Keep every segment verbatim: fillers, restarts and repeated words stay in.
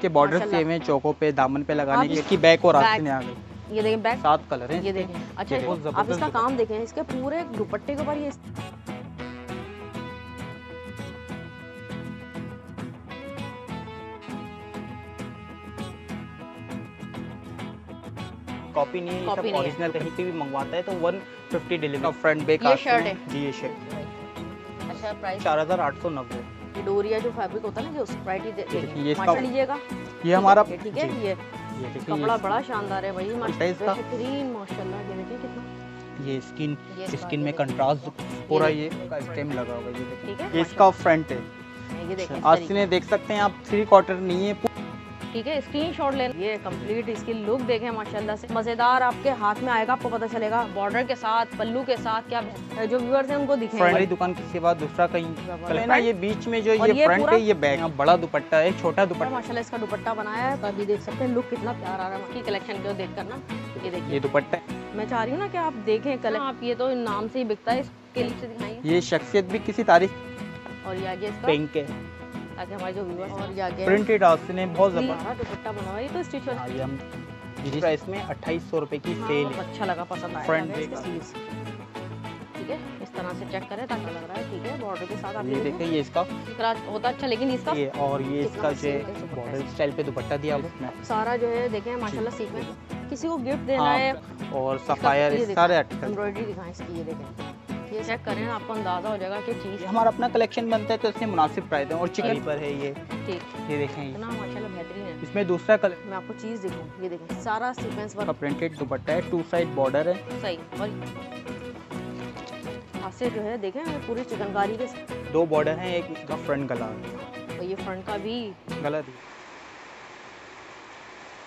के border same है, चौकों पे दामन पे लगाने की, इसकी बैक और आस्तीन में आ गई। ये देखें बैक, सात कलर हैं ये देखें। अच्छा आप इसका काम देखें, इसके पूरे दुपट्टे के ऊपर ये कॉपी नहीं है, सब ओरिजिनल। कहीं पे भी मंगवाता है तो एक सौ पचास डिलीवरी। फ्रंट बैक ये शर्ट है जी, ये शर्ट। अच्छा प्राइस चार हज़ार आठ सौ नब्बे। ये डोरिया जो फैब्रिक होता है ना, ये उस प्राइस देखिए, मार्शल लीजिएगा। ये हमारा ठीक है, ये कपड़ा बड़ा शानदार है भाई, बेहतरीन माशाल्लाह। ये देखिए कितना, ये स्किन स्किन में कंट्रास्ट पूरा ये का स्टेम लगा हुआ है, ये देखिए। ये इसका फ्रंट है, ये देखिए आस्तीनें देख सकते हैं आप, थ्री क्वार्टर नहीं है ठीक है। स्क्रीनशॉट ले, ये कंप्लीट इसकी लुक देखें माशाल्लाह से, मजेदार आपके हाथ में आएगा, आपको पता चलेगा बॉर्डर के साथ पल्लू के साथ क्या जो व्यूअर्स हैं उनको दिखेगा। हमारी दुकान के बाद दूसरा कहीं ना, ये बीच में जो ये फ्रंट है, ये बैक, बड़ा दुपट्टा है, छोटा दुपट्टा माशाल्लाह इसका दुपट्टा बनाया है। अभी देख सकते हैं लुक कितना प्यारा आ रहा है इसकी कलेक्शन को देख कर ना। ये देखिए ये दुपट्टा, मैं चाह रही हूँ ना कि आप देखें कलेक्शन, आप ये तो नाम से ही बिकता है, इसके लिए दिखाइए। ये शख्सियत भी किसी तारीख और ये आगे पिंक है आगे हमारे जो व्यूअर्स और जाके प्रिंटेड आउट ने बहुत जबरदस्त दुपट्टा बनवाया। ये तो स्टिच वाला ये हम जिस प्राइस में अट्ठाईस सौ रुपए की सेल है। अच्छा लगा, पसंद आया फ्रेंड ठीक है। इस तरह से चेक करें ताकि लग रहा है ठीक है बॉर्डर के साथ। आप ये देखिए ये इसका इतना होता अच्छा, लेकिन इसका ये और ये इसका जो बॉर्डर स्टाइल पे दुपट्टा दिया उसने सारा जो है देखें माशाल्लाह सीक्वेंस। किसी को गिफ्ट देना है और सफायर सारे एम्ब्रॉयडरी दिखाएं इसकी, ये देखें ये चेक करें, आपको अंदाजा हो जाएगा कि चीज़ हमारा अपना कलेक्शन बनता है तो इसमें मुनासिब प्राइस है। और चिकन पर है ये ठीक, ये देखें इतना माशाल्लाह बेहतरीन है। इसमें दूसरा कलर मैं आपको चीज़ दिखाऊँ, ये देखें सारा सीक्वेंस वर्क प्रिंटेड दुपट्टा है, टू साइड बॉर्डर है सही, और आपसे जो है देखें पूरी चिकनकारी के दो बॉर्डर हैं, एक इसका फ्रंट गला और ये फ्रंट का भी गला।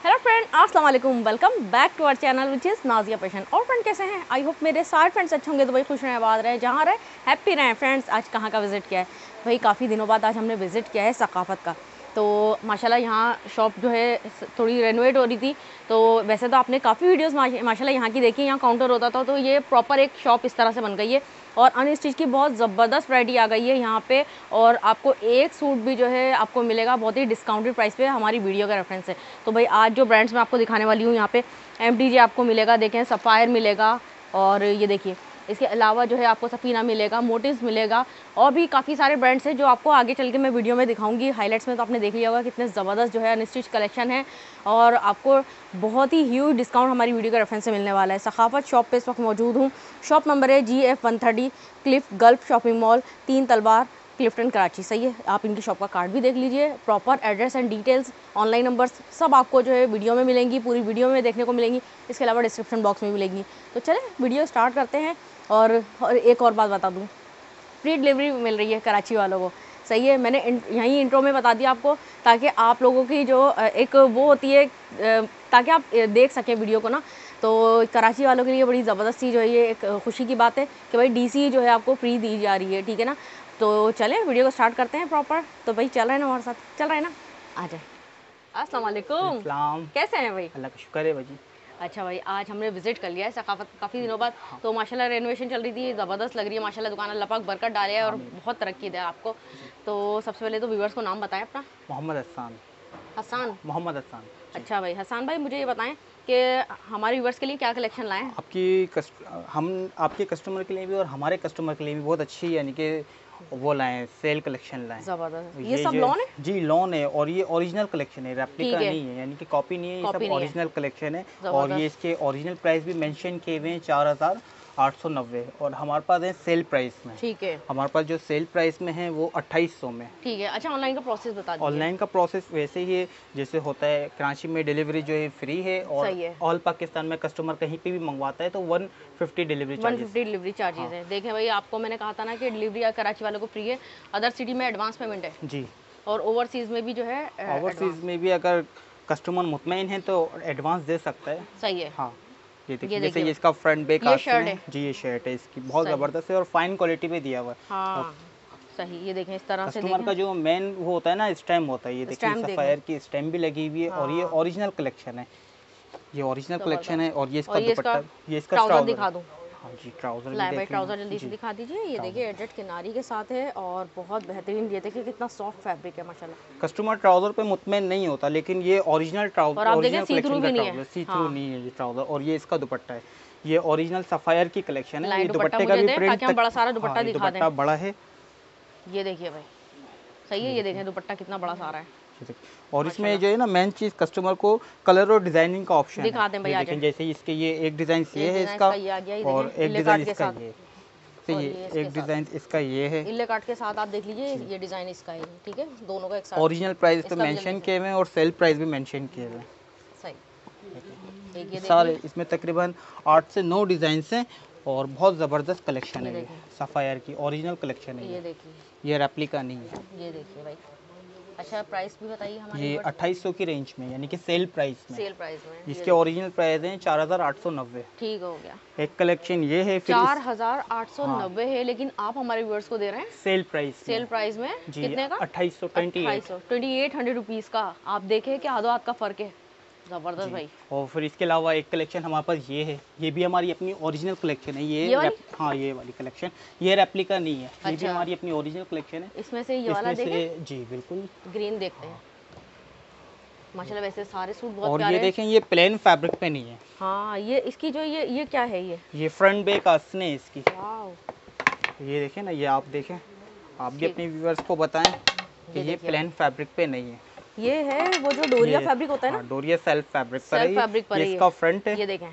हेलो फ्रेंड, अस्सलाम वालेकुम, welcome back to our channel which is Nazia passion. और फ्रेंड कैसे हैं, आई होप मेरे सारे फ्रेंड्स अच्छे होंगे, तो भाई खुश रहें, आबाद रहें, जहाँ रहें, हैप्पी रहें। फ्रेंड्स आज कहाँ का विज़िट किया है भाई, काफ़ी दिनों बाद आज हमने विज़िट किया है सकाफत का। तो माशाल्लाह यहाँ शॉप जो है थोड़ी रेनोवेट हो रही थी, तो वैसे तो आपने काफ़ी वीडियोस माशाल्लाह यहाँ की देखी, यहाँ काउंटर होता था, तो ये प्रॉपर एक शॉप इस तरह से बन गई है और अन्य स्टिच की बहुत ज़बरदस्त वैरायटी आ गई है यहाँ पे। और आपको एक सूट भी जो है आपको मिलेगा बहुत ही डिस्काउंटेड प्राइस पे, हमारी वीडियो का रेफरेंस है। तो भाई आज जो ब्रांड्स मैं आपको दिखाने वाली हूँ यहाँ पे एमटीजे आपको मिलेगा, देखें सफ़ायर मिलेगा, और ये देखिए इसके अलावा जो है आपको सफ़ीना मिलेगा, मोटिव्स मिलेगा, और भी काफ़ी सारे ब्रांड्स हैं जो आपको आगे चल के मैं वीडियो में दिखाऊंगी। हाइलाइट्स में तो आपने देख लिया होगा कितने ज़बरदस्त जो है अनस्टिच कलेक्शन है, और आपको बहुत ही ह्यूज डिस्काउंट हमारी वीडियो के रेफरेंस से मिलने वाला है। सखाफत शॉप पे इस वक्त मौजूद हूँ, शॉप नंबर है जी F one thirty, Cliff gulf shopping mall, Teen Talwar, Clifton, Karachi सही है। आप इनकी शॉप का कार्ड भी देख लीजिए, proper address and details, online numbers सब आपको जो है वीडियो में मिलेंगी, पूरी वीडियो में देखने को मिलेंगी, इसके अलावा डिस्क्रिप्शन बॉक्स में मिलेंगी। तो चलें वीडियो स्टार्ट करते हैं। और, और एक और बात बता दूं, फ्री डिलीवरी मिल रही है कराची वालों को सही है, मैंने यहीं इंट्रो में बता दिया आपको, ताकि आप लोगों की जो एक वो होती है ताकि आप देख सकें वीडियो को ना। तो कराची वालों के लिए बड़ी ज़बरदस्ती जो है ये एक खुशी की बात है कि भाई डीसी जो है आपको फ्री दी जा रही है ठीक है ना। तो चलें वीडियो को स्टार्ट करते हैं प्रॉपर। तो भाई चल रहे ना हमारे साथ, चल रहा है ना, आ जाए। अस्सलाम वालेकुम, कैसे हैं भाई? अल्लाह का शुक्र है भाई। अच्छा भाई आज हमने विज़िट कर लिया है सकाफत काफ़ी दिनों बाद, तो माशाल्लाह रेनोवेशन चल रही थी, ज़बरदस्त लग रही है माशाल्लाह, दुकान अल्लाह पाक बरकत डाले है और बहुत तरक्की दे आपको। तो सबसे पहले तो व्यूअर्स को नाम बताएं अपना। मोहम्मद एहसान हसन। मोहम्मद एहसान। अच्छा भाई हसन भाई मुझे ये बताएं कि हमारे व्यूअर्स के लिए क्या कलेक्शन लाएँ आपकी कस्ट, हम आपके कस्टमर के लिए भी और हमारे कस्टमर के लिए भी बहुत अच्छी यानी कि वो लाएँ, सेल कलेक्शन लाएँ ज़बरदस्त। ये, ये सब लॉन है जी, लॉन है, और ये ओरिजिनल कलेक्शन है, रेप्लिका नहीं है, यानी कि कॉपी नहीं है, ये सब ओरिजिनल कलेक्शन है। और ये इसके ओरिजिनल प्राइस भी मेंशन किए हुए हैं चार हज़ार आठ सौ नब्बे, और हमारे पास है सेल प्राइस में ठीक है, हमारे पास जो सेल प्राइस में है वो अट्ठाईस सौ में ठीक है। अच्छा ऑनलाइन का प्रोसेस बता दीजिए। ऑनलाइन का प्रोसेस वैसे ही है जैसे होता है, कराची में डिलीवरी जो है फ्री है, और ऑल पाकिस्तान में कस्टमर कहीं पे भी मंगवाता है तो एक सौ पचास डिलीवरी चार्जेस एक सौ पचास डिलीवरी चार्जेस है। देखें भाई आपको मैंने कहा था ना कि डिलीवरी कराची वालों को फ्री है, अदर सिटी में एडवांस पेमेंट है जी, और ओवरसीज में भी जो है, ओवरसीज में भी अगर कस्टमर मुतमईन है तो एडवांस दे सकता है सही है। हाँ ये देखिए जैसे ये इसका फ्रंट बैक आस्तीन है जी, ये शर्ट है, इसकी बहुत जबरदस्त है और फाइन क्वालिटी पे दिया हुआ है। हाँ, सही ये देखें इस तरह से कस्टमर का जो मेन वो होता है ना स्टैम्प होता है, ये देखिए सफायर की स्टैम्प भी लगी हुई है। हाँ। और ये ओरिजिनल कलेक्शन है, ये ओरिजिनल कलेक्शन है। और ये इसका दुपट्टा, ये इसका स्ट्राउजर दिखा दूं हाँ जी, ट्राउजर लाइट वेट ट्राउजर जल्दी से दिखा दीजिए। ये देखिए एडजेट किनारी के साथ है और बहुत बेहतरीन, ये देखिए कितना सॉफ्ट फैब्रिक है माशाल्लाह। कस्टमर ट्राउजर पे मुतमईन नहीं होता, लेकिन ये ओरिजिनल ट्राउजर और आप देखिए सी थ्रू भी नहीं है, सी थ्रू नहीं है ये ट्राउजर। और ये इसका दुपट्टा है, ये ओरिजिनल सफायर की कलेक्शन है। ये दुपट्टे का भी प्रिंट बड़ा सारा दुपट्टा दिखा दें, दुपट्टा बड़ा है, ये देखिए भाई सही है। ये देखिए दुपट्टा कितना बड़ा सारा है। और इसमें जो है ना मेन चीज कस्टमर को कलर और डिजाइनिंग का ऑप्शन दिखा दें भैया। जैसे इसके ये एक डिजाइन ये है इसका, और एक डिजाइन इसका ये, ये एक डिजाइन इसका ये है इल्ले काट के साथ। आप देख लीजिए ये डिजाइन इसका है, ठीक है। दोनों का एक साथ ओरिजिनल प्राइस तो मेंशन किए हुए हैं और सेल प्राइस भी मेंशन किए हुए हैं। सही ये सारे इसमें तकरीबन आठ से नौ डिजाइंस हैं और बहुत जबरदस्त कलेक्शन है। सफायर की ओरिजिनल कलेक्शन है, ये देखिए, ये रेप्लिका नहीं है। ये देखिए भाई। अच्छा प्राइस भी बताइए हमारे। ये अट्ठाईस सौ की रेंज में, यानी कि सेल प्राइस में, सेल प्राइस में। इसके ओरिजिनल प्राइस है चार हज़ार आठ सौ नब्बे। ठीक हो गया। एक कलेक्शन ये है चार हज़ार आठ सौ नब्बे है, लेकिन आप हमारे व्यूअर्स को दे रहे हैं सेल प्राइस, सेल प्राइस में कितने का? अट्ठाईस सौ अट्ठाईस सौ अट्ठाईस सौ रुपीस का। आप देखें कि हाथों हाथ का फर्क है, जबरदस्त भाई। और फिर इसके अलावा एक कलेक्शन हमारे पास ये है, ये भी हमारी अपनी ओरिजिनल कलेक्शन है। ये, ये वाली? हाँ ये वाली कलेक्शन, ये रेप्लिका नहीं है। अच्छा। ये भी हमारी अपनी ओरिजिनल कलेक्शन है। इसमें से ये इसमें वाला देखें? जी बिल्कुल ग्रीन देखते हैं। हाँ। माशाल्लाह वैसे सारे सूट बहुत प्यारे हैं। और ये देखें ये प्लेन फैब्रिक पे नहीं है। हाँ ये इसकी जो ये ये क्या है, ये ये फ्रंट बैक आस्तीन है इसकी। ये देखें ना, ये आप देखें, आप भी अपने व्यूअर्स को बताएं कि ये प्लेन फैब्रिक पे नहीं है। ये है वो जो डोरिया फैब्रिक होता है ना, डोरिया सेल्फ फैब्रिक पर है। फैब्रिक पर इसका फ्रंट है, ये देखें,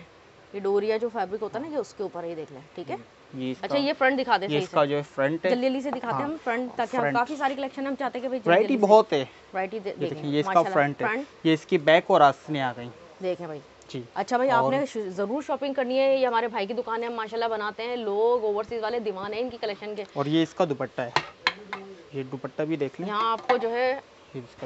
ये डोरिया जो फैब्रिक होता है ना, ये उसके ऊपर है, ये देख लें, ठीक है। ये अच्छा ये फ्रंट दिखा देते हैं, इसका जो फ्रंट है जल्दी से दिखाते हैं हम फ्रंट, ताकि हम काफी सारी कलेक्शन हम चाहते हैं कि भाई वैरायटी बहुत है, वैरायटी देखें। ये इसका फ्रंट है, ये इसकी बैक और आस्तीनें आ गई, देखें भाई जी। अच्छा भाई आपने जरूर शॉपिंग करनी है, ये हमारे भाई की दुकान है, हम माशाल्लाह बनाते हैं, लोग ओवरसीज वाले दीवाने हैं इनकी कलेक्शन के। और ये इसका दुपट्टा है, ये दुपट्टा भी देख लें। यहाँ आपको जो है विजिट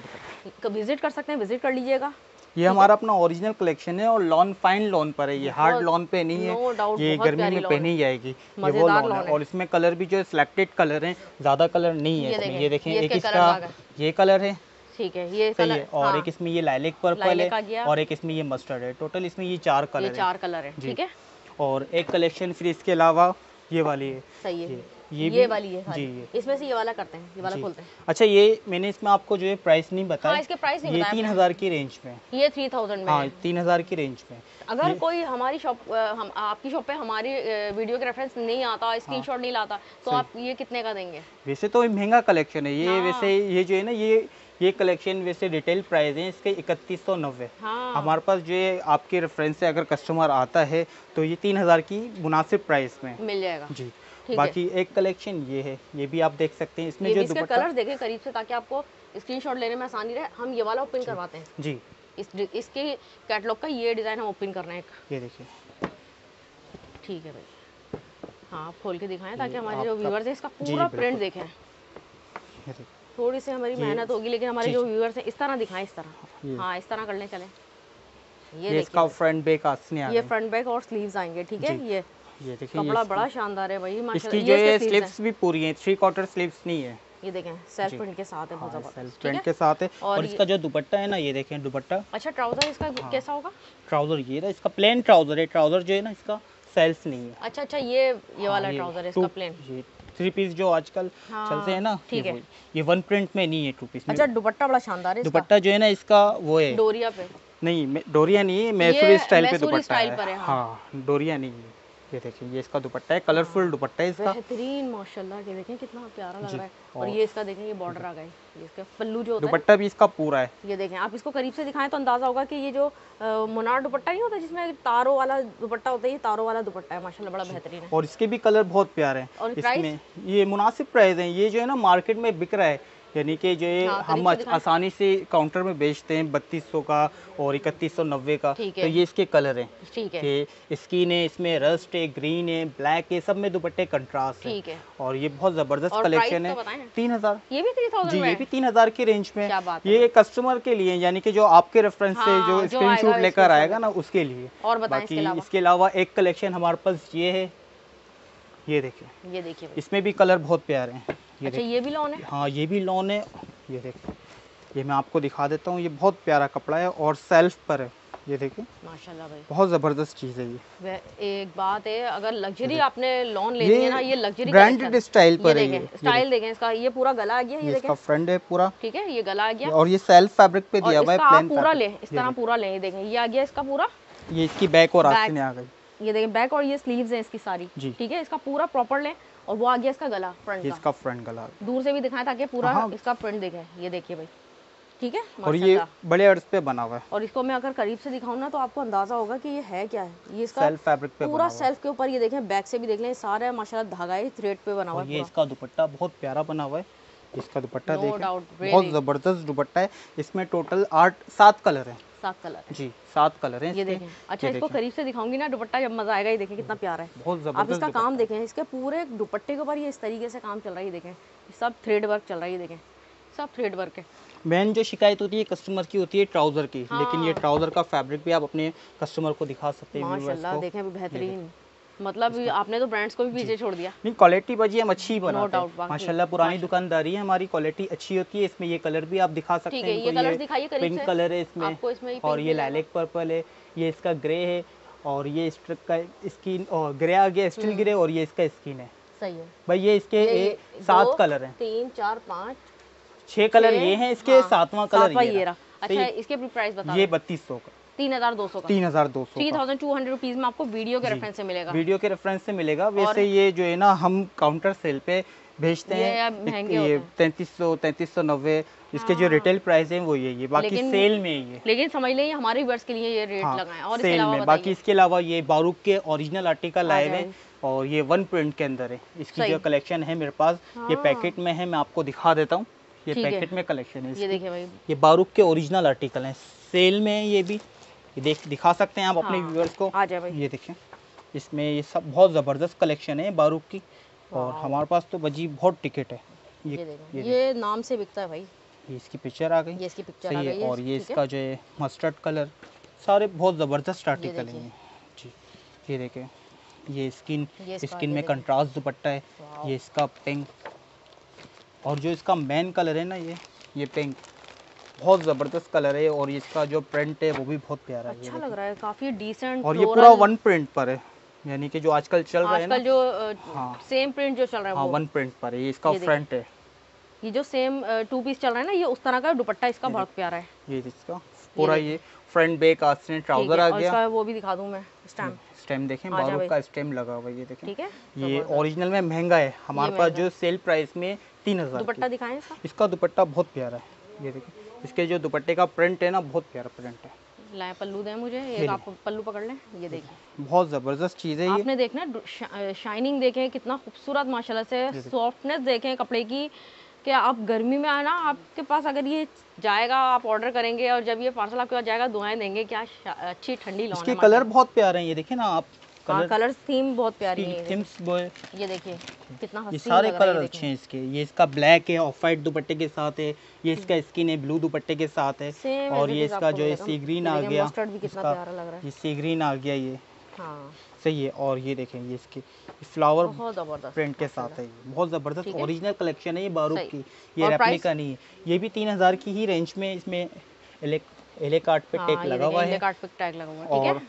कर सकते हैं, विजिट कर लीजिएगा। ये हमारा अपना ओरिजिनल कलेक्शन है और लॉन फाइन लॉन पर है, ये हार्ड लॉन पे नहीं है, no ये गर्मी में पहनी जाएगी, ये वो लॉन है। और इसमें कलर भी जो है सिलेक्टेड कलर हैं, ज्यादा कलर नहीं है। ये देखें एक इसका ये कलर है, ठीक है ये कलर है। और हाँ। एक इसमें ये लाइलिक पर्पल है और एक इसमें ये मस्टर्ड है। टोटल इसमें ये चार कलर, चार कलर है, ठीक है। और एक कलेक्शन फिर इसके अलावा ये वाली है, सही है, ये, ये वाली है जी। ये इसमें से ये वाला करते हैं, ये वाला खोलते हैं। अच्छा ये मैंने इसमें आपको जो है प्राइस नहीं बताया। हाँ, इसके प्राइस नहीं बताया। ये तीन हजार की रेंज में, ये थ्री थाउजेंड में, तीन हजार की रेंज में। अगर कोई हमारी शॉप हम आपकी शॉप पे हमारी वीडियो के रेफरेंस नहीं आता, स्क्रीनशॉट हाँ, नहीं लाता, तो आप ये कितने का देंगे? वैसे तो महंगा कलेक्शन है ये, वैसे ये जो है ना ये ये कलेक्शन वैसे रिटेल प्राइस है इसके इकतीस सौ नब्बे। हाँ। हमारे पास जो ये आपके रेफरेंस से अगर कस्टमर आता है तो ये तीन हजार की मुनासिब प्राइस में मिल जाएगा जी। बाकी एक कलेक्शन ये है, ये भी आप देख सकते हैं। इसमें जो दुपट्टा कलर देखें करीब से, ताकि आपको स्क्रीनशॉट लेने में आसानी रहे। हम ये वाला ओपन करवाते हैं जी, इस इसके कैटलॉग का ये डिजाइन हम ओपन कर रहे हैं, ये देखिए, ठीक है भाई। हाँ आप खोल के दिखाएं ताकि हमारे जो व्यूअर्स हैं इसका पूरा प्रिंट देखें। थोड़ी सी हमारी मेहनत होगी, लेकिन हमारे जो व्यूअर्स हैं इस तरह दिखाएं, इस तरह, हाँ इस तरह कर लें, चलें। ये इसका फ्रंट बैक आस्तीन, ये फ्रंट बैक और स्लीव्स आएंगे, ठीक है। ये ये देखिए कपड़ा बड़ा शानदार है भाई माशाल्लाह। ये ये स्लीव्स भी पूरी हैं, थ्री क्वार्टर स्लीव्स नहीं है। ये देखें सेल्फ प्रिंट के साथ है, बहुत जबरदस्त सेल्फ प्रिंट के साथ है। और इसका जो दुपट्टा है ना, ये देखें दुपट्टा। अच्छा ट्राउजर इसका कैसा होगा? ट्राउजर ये ना इसका प्लेन ट्राउजर है, ट्राउजर जो है ना इसका सेल्फ नहीं है। अच्छा अच्छा ये ये वाला ट्राउजर है इसका प्लेन, ये थ्री पीस जो आजकल चलते हैं ना, ठीक है। ये वन प्रिंट में नहीं है, टू पीस में। अच्छा दुपट्टा बड़ा शानदार है, दुपट्टा जो है ना इसका वो है डोरिया पे, नहीं डोरिया नहीं, मैसूरी स्टाइल पे दुपट्टा है। हां डोरिया नहीं है। ये देखिए ये इसका दुपट्टा है, कलरफुल दुपट्टा है इसका, बेहतरीन माशाल्लाह। ये देखें कितना प्यारा लग रहा है। और ये इसका देखें ये बॉर्डर आ गई, ये इसका पल्लू जो होता है, दुपट्टा भी इसका पूरा है। ये देखें आप इसको करीब से दिखाएं तो अंदाजा होगा कि ये जो मोनार दुपट्टा नहीं होता जिसमें तारों वाला दुपट्टा होता है, ये तारों वाला दुपट्टा है माशाल्लाह, बड़ा बेहतरीन है। और इसके भी कलर बहुत प्यारे हैं और इसमें ये मुनासिब प्राइस है। ये जो है ना मार्केट में बिक रहा है, यानी कि जो ये हम आसानी से काउंटर में बेचते हैं बत्तीस सौ का और इकतीस सौ नब्बे का। तो ये इसके कलर हैं, ठीक है, स्किन है, इसमें रस्ट है, ग्रीन है, ब्लैक है, सब में दुपट्टे कंट्रास्ट है, है। और ये बहुत जबरदस्त कलेक्शन है। तीन हजार ये भी जी, ये भी तीन हजार की रेंज में। ये कस्टमर के लिए, यानी कि जो आपके रेफरेंस से जो स्क्रीन शॉट लेकर आएगा ना उसके लिए। और बाकी इसके अलावा एक कलेक्शन हमारे पास ये है, ये देखिए, ये देखिए इसमें भी कलर बहुत प्यारे हैं। ये अच्छा ये भी लॉन है, हाँ ये भी लॉन है। ये देखिए ये मैं आपको दिखा देता हूँ, ये बहुत प्यारा कपड़ा है और सेल्फ पर है। ये देखें माशाल्लाह भाई, बहुत ज़बरदस्त चीज़ है ये। एक बात है, अगर लग्जरी आपने लॉन लेनी है ना, ये लग्जरी ब्रांडेड स्टाइल पर है। स्टाइल देखें इसका, ये पूरा गला आ गया, ये इसका फ्रंट है पूरा, ठीक है, ये गला आ गया और ये सेल्फ फैब्रिक पे दिया हुआ है, प्लेन पूरा ले इस तरह पूरा ले। ये देखें ये आ गया इसका पूरा, ये इसकी बैक और आस्तीन आ गई, ये देखें बैक और ये स्लीव्स हैं इसकी सारी, ठीक है, इसका पूरा प्रॉपर लें। और वो आ गया इसका गला, फ्रंट इसका फ्रंट गला दूर से भी दिखाएं ताकि पूरा इसका प्रिंट दिखे। ये देखिए भाई, ठीक है, और ये बड़े अर्थ पे बना हुआ है। और इसको मैं अगर करीब से दिखाऊं ना तो आपको अंदाजा होगा कि ये है क्या है। ये इसका सेल्फ फैब्रिक पे पूरा सेल्फ के ऊपर, ये देखें बैक से भी देख लें, सारा माशाल्लाह धागा है, थ्रेड पे बना हुआ है। ये इसका दुपट्टा बहुत प्यारा बना हुआ है, इसका दुपट्टा देखें बहुत जबरदस्त दुपट्टा है। इसमें टोटल आठ सात कलर है, सात कलर जी, सात कलर हैं ये देखें। अच्छा, इसको करीब से दिखाऊंगी ना दुपट्टा जब मजा आएगा। ये देखें कितना प्यारा है, बहुत जबरदस्त। आप इसका काम देखें, इसके पूरे दुपट्टे के ऊपर ये इस तरीके से काम चल रहा है, ये देखें सब थ्रेड वर्क चल रहा है, ये देखें सब थ्रेड वर्क है। मेन जो शिकायत होती है कस्टमर की होती है ट्राउजर की, हाँ। लेकिन ये ट्राउजर का फैब्रिक भी आप अपने कस्टमर को दिखा सकते हैं। माशाल्लाह देखें बेहतरीन, मतलब आपने तो ब्रांड्स को भी पीछे छोड़ दिया। नहीं, क्वालिटी भाजी हम अच्छी बनाते हैं माशाल्लाह, पुरानी दुकानदारी है हमारी, क्वालिटी अच्छी होती है। इसमें ये कलर भी आप दिखा सकते हैं, ये कलर दिखाइए करीब से, पिंक कलर है इसमें, और ये लैलिक पर्पल है, ये इसका ग्रे है, और ये इसका स्किन और ग्रे आ गया स्टील ग्रे, और ये इसका स्किन है। सही है भाई, ये इसके सात कलर है, तीन चार पाँच छह कलर ये हैं, इसके हाँ, सातवां कलर ये, ये रहा। अच्छा, इसके प्राइस बता, ये बत्तीस सौ का, तीन हजार दो सौ का, तीन हजार दो सौ three thousand two hundred rupees में आपको वीडियो के रेफरेंस से मिलेगा, वीडियो के रेफरेंस से मिलेगा। वैसे ये जो है ना हम काउंटर सेल पे भेजते हैं, ये तैंतीस सौ, तैंतीस सौ नब्बे, इसके जो रिटेल प्राइस है वो यही है, बाकी सेल में ये, लेकिन समझ लें हमारे व्यूअर्स के लिए ये रेट लगाएं। और इसके अलावा बाकी इसके अलावा ये बारूक के ओरिजिनल आर्टिकल आए हुए हैं और ये वन प्रिंट के अंदर है। इसकी जो कलेक्शन है मेरे पास ये पैकेट में है, मैं आपको दिखा देता हूँ, ये पैकेट में कलेक्शन है। ये देखिए भाई, ये बारूक के ओरिजिनल आर्टिकल हैं, सेल में है ये भी, ये देख दिखा सकते हैं आप अपने व्यूअर्स को। आ जाए भाई, ये देखिए इसमें ये सब बहुत ज़बरदस्त कलेक्शन है बारूक की, और हमारे पास तो बजी बहुत टिकट है। ये ये, ये, ये नाम से बिकता है भाई, ये इसकी पिक्चर आ गई, ये इसकी पिक्चर आ गई, और ये इसका जो है मस्टर्ड कलर, सारे बहुत ज़बरदस्त आर्टिकल हैं जी। ये देखें ये स्किन, स्किन में कंट्रास्ट दुपट्टा है, ये इसका पिंक, और जो इसका मेन कलर है ना ये ये पिंक, बहुत ज़बरदस्त कलर है, और इसका जो प्रिंट है वो भी बहुत प्यारा है, अच्छा लग रहा है, काफ़ी डिसेंट। और ये पूरा वन प्रिंट पर है, यानी कि जो आजकल चल रहा है ना, आजकल जो हाँ सेम प्रिंट जो चल रहा है हाँ वन प्रिंट पर है। ये इसका फ्रंट है, ये जो सेम टू पीस चल रहा है ना ये उस तरह का दुपट्टा इसका बहुत प्यारा है। ये इसका पूरा ये फ्रंट बैक आस्तीन ट्राउजर आ गया, वो भी दिखा दूँ मैं। स्टैम्प स्टैम्प देखें, बारूक का स्टैम्प लगा हुआ है, ये देखें, ठीक है। ये ओरिजिनल में महंगा है, हमारे पास जो सेल प्राइस में तीन हज़ार। दुपट्टा दिखाएं इसका, इसका दुपट्टा बहुत प्यारा है, ये देखिए इसके जो दुपट्टे का प्रिंट है ना बहुत प्यारा प्रिंट है। लाए पल्लू दें मुझे, एक आप पल्लू पकड़ लें, ये देखिए बहुत ज़बरदस्त चीज़ है। आपने देखना शा, शाइनिंग देखें कितना खूबसूरत माशाल्लाह से, सॉफ्टनेस देखें कपड़े की, कि आप गर्मी में आना आपके पास अगर ये जाएगा आप ऑर्डर करेंगे और जब ये पार्सल आपके पास जाएगा दुआएं देंगे क्या अच्छी ठंडी लॉन है। कलर बहुत प्यारे हैं, ये देखिए ना आप कलर, कलर थीम बहुत प्यारी है, थीम्स ये देखिए कितना हसीन, ये सारे कलर अच्छे हैं इसके। ये इसका ब्लैक है ऑफ वाइट दुपट्टे के साथ है, ये इसका स्किन है ब्लू दुपट्टे के साथ है, और ये इसका जो है सी ग्रीन आ गया, मस्टर्ड भी कितना प्यारा लग रहा है, ये सी ग्रीन आ गया ये, हाँ सही है। और ये देखें ये इसके फ्लावर प्रिंट के साथ है, बहुत ज़बरदस्त ओरिजिनल कलेक्शन है ये बारूक की, ये रेप्लिका नहीं है। ये भी तीन हज़ार की ही रेंज में, इसमें एले कार्ड पे टैग लगा हुआ है, और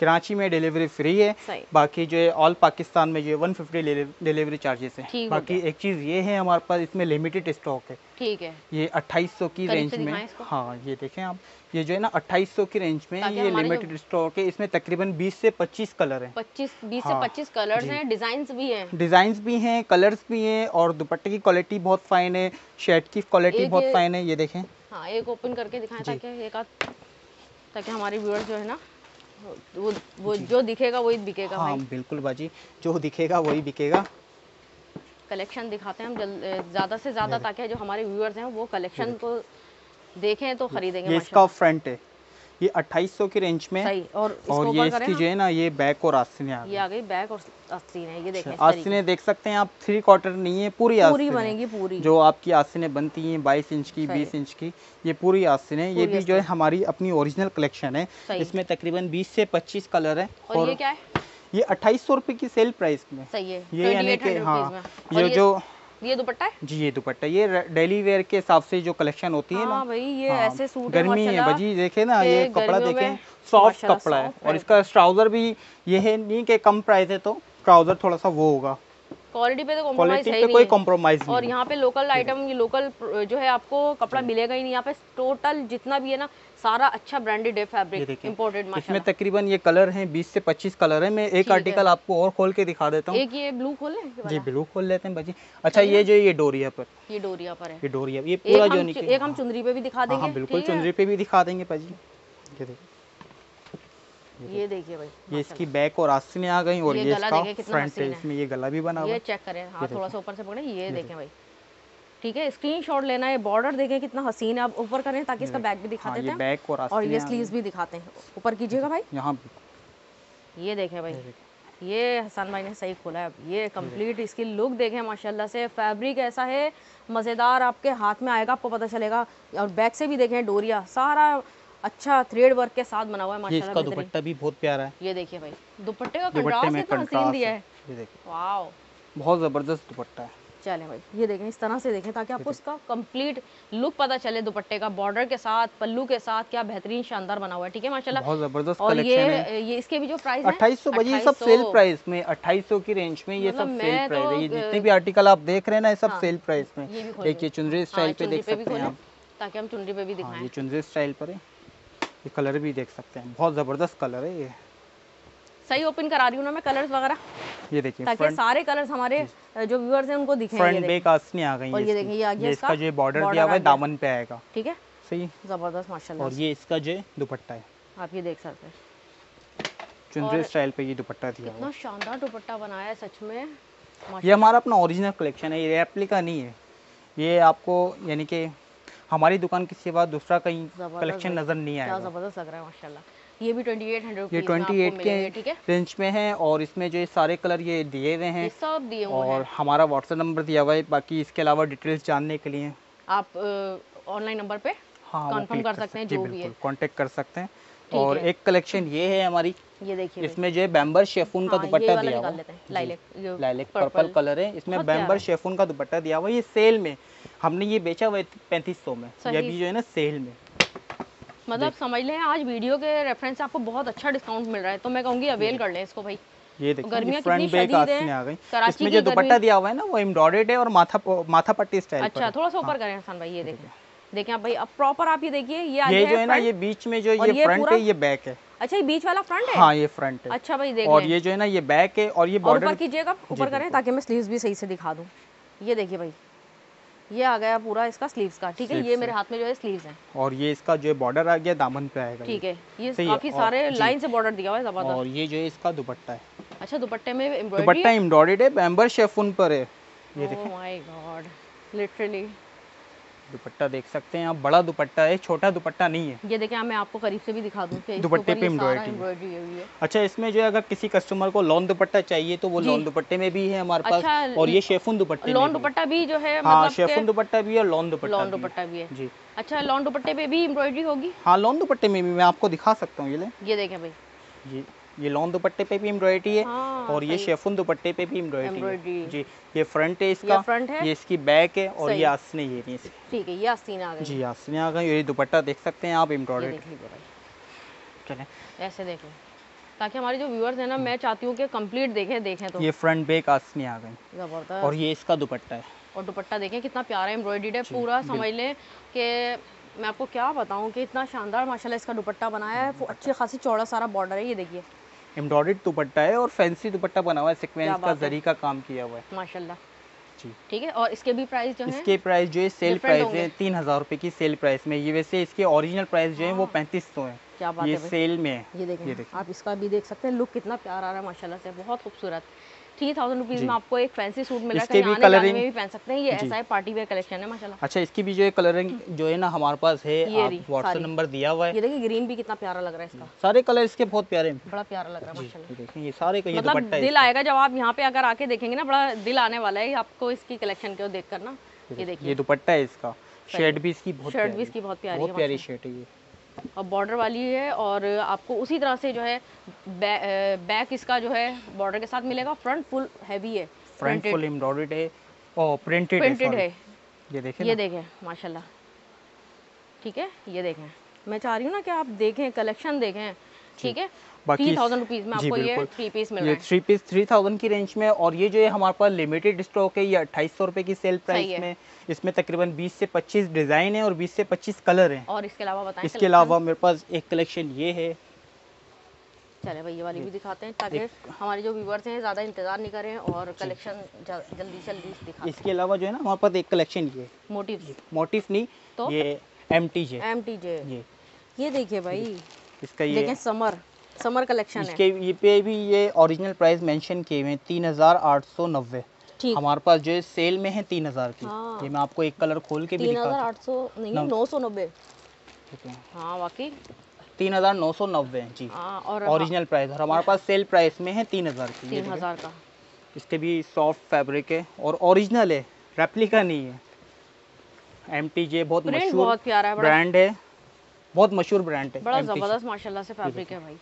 कराची में डिलीवरी फ्री है, बाकी जो है ऑल पाकिस्तान में जो है वन फिफ्टी डिलीवरी चार्जेस है। बाकी एक चीज़ ये है हमारे पास इसमें लिमिटेड स्टॉक है, ठीक है, ये अट्ठाईस सौ की रेंज में, हाँ ये देखें आप, ये जो है ना अट्ठाईस सौ की रेंज में ये लिमिटेड स्टॉक है। इसमें तकरीबन बीस से पच्चीस कलर हैं, पच्चीस बीस हाँ, से पच्चीस कलर्स हैं, डिजाइंस भी हैं, डिजाइंस भी हैं, कलर्स भी हैं, और दुपट्टे की क्वालिटी बहुत फाइन है, शर्ट की क्वालिटी बहुत फाइन है। ये देखें हाँ, एक ओपन करके दिखाएं ताकि हमारे व्यूअर्स जो है ना वो वो जो दिखेगा वही बिकेगा। हाँ भाई बिल्कुल बाजी, जो दिखेगा वही बिकेगा। कलेक्शन दिखाते हैं हम ज़्यादा से ज़्यादा ताकि जो हमारे व्यूअर्स हैं वो कलेक्शन को देखें तो खरीदेंगे। ये इसका फ्रंट है, ये अट्ठाईस सौ की रेंज में, सही, और, और ये इसकी जो है ना ये बैक और आस्तीन आ गई, ये आ गई बैक और आस्तीन है, ये देखें आस्तीन देख सकते हैं आप, थ्री क्वार्टर नहीं है, पूरी पूरी बनेगी, पूरी जो आपकी आस्तीनें बनती हैं बाईस इंच की बीस इंच की, ये पूरी आस्तीन है। ये भी जो है हमारी अपनी ओरिजिनल कलेक्शन है, इसमें तकरीबन बीस से पच्चीस कलर है, और ये क्या है ये अट्ठाईस सौ रुपए की सेल प्राइस में, सही है ये, यानी कि हाँ ये जो ये दुपट्टा है जी, ये दुपट्टा ये डेली वेयर के हिसाब से जो कलेक्शन होती है ना भाई, ये ऐसे सूट गर्मी है भाजी, देखे ना ये कपड़ा देखे, सॉफ्ट कपड़ा है। और इसका ट्राउजर भी ये है नहीं कि कम प्राइस है, तो ट्राउजर थोड़ा सा वो होगा, क्वालिटी पे तो कॉम्प्रोमाइज है, कोई कॉम्प्रोमाइज नहीं। और यहाँ पे लोकल आइटम, ये लोकल जो है आपको कपड़ा मिलेगा ही नहीं। यहाँ पे टोटल जितना भी है ना सारा अच्छा ब्रांडेड है फैब्रिक, इंपोर्टेड माशाल्लाह। इसमें तकरीबन ये कलर हैं बीस से पच्चीस कलर हैं। मैं एक आर्टिकल आपको और खोल के दिखा देता हूँ। एक ये ब्लू खोले जी, ब्लू खोल लेते हैं बच्ची। अच्छा ये जो ये डोरिया पर, ये डोरिया पर है, ये डोरिया ये पूरा जो निकल, एक हम चुनरी पे भी दिखा देंगे, बिल्कुल चुनरी पे भी दिखा देंगे भाजी। ये देखिए भाई, ये इसकी बैक और आस्तीनें आ गई, और ये इसका फ्रंट है, इसमें ये गला भी बना हुआ है। ये चेक करें, हां थोड़ा सा ऊपर से पकड़े, ये देखें भाई, ठीक है स्क्रीनशॉट लेना है। बॉर्डर देखें कितना हसीन है, आप ऊपर करें ताकि इसका बैक भी दिखा देते हैं, बैक और और ये स्लीव्स भी दिखाते हैं, ऊपर कीजिएगा भाई यहाँ। ये देखें भाई, ये हसन भाई ने सही खोला है, ये कंप्लीट इसकी लुक देखें माशाल्लाह से। फैब्रिक ऐसा है मज़ेदार, आपके हाथ में आएगा आपको पता चलेगा। और बैक से भी देखें डोरिया सारा अच्छा थ्रेड वर्क के साथ बना हुआ है माशाल्लाह। इसका दुपट्टा भी बहुत प्यारा है, ये देखिए भाई दुपट्टे का कंट्रास्ट कितना हसीन दिया है, ये देखिए वाओ बहुत जबरदस्त दुपट्टा है। चले भाई ये देखें, इस तरह से देखें ताकि आपको इसका कंप्लीट लुक पता चले दुपट्टे का, बॉर्डर के साथ पल्लू के साथ, क्या बेहतरीन शानदार बना हुआ है, ठीक है माशाल्लाह बहुत जबरदस्त कलेक्शन है। ये इसके भी जो प्राइस है अट्ठाईस सौ बजी, सब सेल प्राइस में अट्ठाईस सौ की रेंज में ये सब सेल प्राइस है। ये जितने भी आर्टिकल आप देख रहे हैं ना, ये सब सेल प्राइस में। देखिए चुनरी स्टाइल पे देख सकते हैं आप, ताकि हम चुनरी पे भी दिखाएं, ये चुनरी स्टाइल पर है। ये कलर भी देख सकते हैं, बहुत जबरदस्त कलर है। ये सही ओपन करा रही हूँ ना मैं कलर्स वगैरह, ये देखिए ताकि सारे कलर्स हमारे जो व्यूअर्स हैं उनको दिखें। फ्रंट बैक आस्तीनें आ गई हैं, और ये देखिए ये आ गया इसका जो बॉर्डर दिया हुआ है, दामन पे आएगा, ठीक है सही जबरदस्त माशाल्लाह। और ये इसका जो दुपट्टा है आप ये देख सकते हैं, चुनरी स्टाइल पे ये दुपट्टा दिया, कितना शानदार दुपट्टा बनाया है सच में। ये हमारा अपना ओरिजिनल कलेक्शन है, ये रेप्लिका नहीं है। ये आपको यानी कि हमारी दुकान के सिवा दूसरा कहीं कलेक्शन नजर नहीं आएगा। क्या जबरदस्त लग रहा है माशाल्लाह। ये भी अट्ठाईस सौ ये अट्ठाईस के ठीक है रेंज में है, और इसमें जो सारे कलर ये दिए हुए हैं, सब दिए हुए हैं। और हमारा व्हाट्सएप नंबर दिया हुआ है, बाकी इसके अलावा डिटेल्स जानने के लिए आप ऑनलाइन नंबर पे हाँ, कंफर्म कर सकते हैं, जो भी है कांटेक्ट कर सकते हैं। और एक कलेक्शन ये है हमारी, ये देखिए इसमें जो है बैम्बर शेफून का दुपट्टा दिया हुआ है, लाइलैक लाइलैक पर्पल कलर है, इसमें बैम्बर शेफून का दुपट्टा दिया हुआ है। ये सेल में हमने ये बेचा हुआ है पैंतीस सौ में, ये भी जो है ना सेल में, मतलब समझ लें आज वीडियो के रेफरेंस से आपको बहुत अच्छा डिस्काउंट मिल रहा है, तो मैं कहूँगी अवेल कर लें इसको भाई। ये देखिए गर्मियां कितनी शदीद है, कराची में जो दुपट्टा दिया हुआ है ना वो एम्ब्रॉयडर्ड है और माथा माथा पट्टी स्टाइल। अच्छा थोड़ा सा ऊपर करें हसन भाई, ये देखें देखें आप भाई, अब प्रॉपर आप ये देखिए ये ये जो है ना ये बीच में जो ये फ्रंट है, ये बैक है। अच्छा ये बीच वाला फ्रंट है, हाँ ये फ्रंट है। अच्छा भाई देख, और ये जो है ना ये बैक है, और ये बॉर्डर ऊपर कीजिएगा, ऊपर करें ताकि मैं स्लीव्स भी सही से दिखा दूं। ये देखिए भाई ये आ गया पूरा इसका स्लीव्स का, ठीक है ये मेरे हाथ में जो है स्लीव्स है, और ये इसका जो बॉर्डर आ गया दामन पे आएगा, ठीक है ये काफी सारे लाइन से बॉर्डर दिया हुआ है जबरदस्त। और ये जो है इसका दुपट्टा है, अच्छा दुपट्टे में दुपट्टा एम्ब्रॉयडर्ड है, बैम्बर शेफून पर है, ये देखिए माय गॉड लिटरली दुपट्टा देख सकते हैं आप, बड़ा दुपट्टा है, छोटा दुपट्टा नहीं है। ये देखिए मैं आपको करीब से भी दिखा दूं कि दुपट्टे पे एम्ब्रॉयडरी है। अच्छा इसमें जो है अगर किसी कस्टमर को लॉन दुपट्टा चाहिए तो वो लॉन दुपट्टे में भी है हमारे पास, और ये शेफून दुपट्टे, लॉन दुपट्टा भी जो है मतलब शेफून दुपट्टा भी है, लॉन दुपट्टा भी है जी। अच्छा लॉन दुपट्टे पे भी एम्ब्रॉयडरी होगी, हाँ लॉन दुपट्टे में भी मैं आपको दिखा सकता हूँ। ये ये देखें भाई जी, ये लॉन दुपट्टे पे भी एम्ब्रॉयडरी है, हाँ, और ये शेफुन दुपट्टे पे भी एम्ब्रॉयडरी जी। ये फ्रंट है इसका, ये फ्रंट है, ये इसकी बैक है, और ये आस्तीन ये नहीं इसकी, ठीक है ये आस्तीन आ गई जी, आस्तीन आ गई। ये दुपट्टा देख सकते हैं आप एम्ब्रॉयडरी, चलें ऐसे देख लें ताकि हमारे जो व्यूअर्स हैं ना, मैं चाहती हूँ कि कंप्लीट देखें देखें तो ये फ्रंट बैक आस्तीन आ गई जबरदस्त। और ये इसका दुपट्टा है, और दुपट्टा देखें कितना प्यारा एम्ब्रॉयडरी है पूरा, समझ लें कि मैं आपको क्या बताऊँ कि इतना शानदार माशाल्लाह इसका दुपट्टा बनाया है, अच्छी खासी चौड़ा सारा बॉर्डर है। ये देखिए एम्ब्रॉयडर्ड दुपट्टा है और फैंसी दुपट्टा बना हुआ है, सीक्वेंस का जरी का काम किया हुआ है माशाल्लाह जी, ठीक है। और इसके भी प्राइस जो है, इसके प्राइस जो है सेल प्राइस है तीन हजार रुपए की सेल प्राइस में, ये वैसे इसके ओरिजिनल प्राइस जो है वो पैंतीस सौ है, क्या बात है सेल में है। ये देखिए आप इसका भी देख सकते हैं, लुक कितना प्यारा आ रहा है माशाल्लाह से, बहुत खूबसूरत। थ्री थाउजेंड रुपीज में आपको एक फैंसी सूट मिला, इसके भी कलरिंग में भी पहन सकते हैं, ये ऐसा है पार्टी वेयर कलेक्शन है माशाल्लाह। अच्छा इसकी भी जो है कलरिंग जो है ना हमारे पास है, आप व्हाट्सएप नंबर दिया हुआ है। ये देखिए ग्रीन भी कितना प्यारा लग रहा है इसका, सारे कलर इसके बहुत प्यारे हैं, बड़ा प्यारा लग रहा है माशाल्लाह। देखिए ये सारे का ये दुपट्टा है, दिल आएगा जब आप यहाँ पे अगर आके देखेंगे ना, बड़ा दिल आने वाला है आपको इसकी कलेक्शन को देख कर ना। ये देखिए ये दुपट्टा है इसका, शेड भी इसकी बहुत शेड भी इसकी बहुत प्यारी बहुत प्यारी शेड है, ये और बॉर्डर वाली है, और आपको उसी तरह से जो है बै, बैक इसका जो है बॉर्डर के साथ मिलेगा। फ्रंट फुल हैवी है, फ्रंट फुल एम्ब्रॉयडर्ड है, ओ प्रिंटेड प्रिंटेड है, है ये देखें ये देखें माशाल्लाह ठीक है। ये देखें मैं चाह रही हूँ ना कि आप देखें कलेक्शन देखें ठीक है। थ्री थाउजेंड रुपीज में आपको ये थ्री पीस मिल रहा है, थ्री पीस थ्री थाउजेंड की रेंज में। और ये जो है हमारे पास लिमिटेड स्टॉक है, ये अट्ठाईस सौ रुपए की सेल प्राइस में। इसमें तकरीबन बीस से पच्चीस डिजाइन है और बीस से पच्चीस कलर हैं। और इसके अलावा बताएं, इसके अलावा मेरे पास एक कलेक्शन ये है, चले भाई ये वाली भी दिखाते हैं ताकि हमारे जो व्यूअर्स हैं ज्यादा इंतजार नहीं करें और कलेक्शन जल्दी जल्दी दिखाते हैं। इसके अलावा जो है ना हमारे पास एक कलेक्शन ये मोटिव्स, मोटिव्स नहीं तो ये एमटीजे, एमटीजे ये ये देखिए भाई इसका ये देखें समर समर कलेक्शन है। इसके ये पे भी ये ओरिजिनल प्राइस मेंशन किए हुए हैं तीन हजार आठ सौ नब्बे। हमारे पास जो है सेल में है तीन हजार की। हाँ। ये मैं आपको एक कलर खोल के भी दिखाता हूं। तीन हजार आठ सौ नहीं नौ सौ नब्बे ठीक है। हां वाकई तीन हजार नौ सौ नब्बे जी। हां और ओरिजिनल प्राइस और हमारे पास सेल प्राइस में है तीन हजार की। तीन हजार का इसके भी सॉफ्ट फैब्रिक है और ओरिजिनल है, रेप्लिका नहीं है। एमटीजे बहुत मशहूर ब्रांड है, बहुत मशहूर ब्रांड है, बड़ा जबरदस्त माशाल्लाह से फैब्रिक है भाई।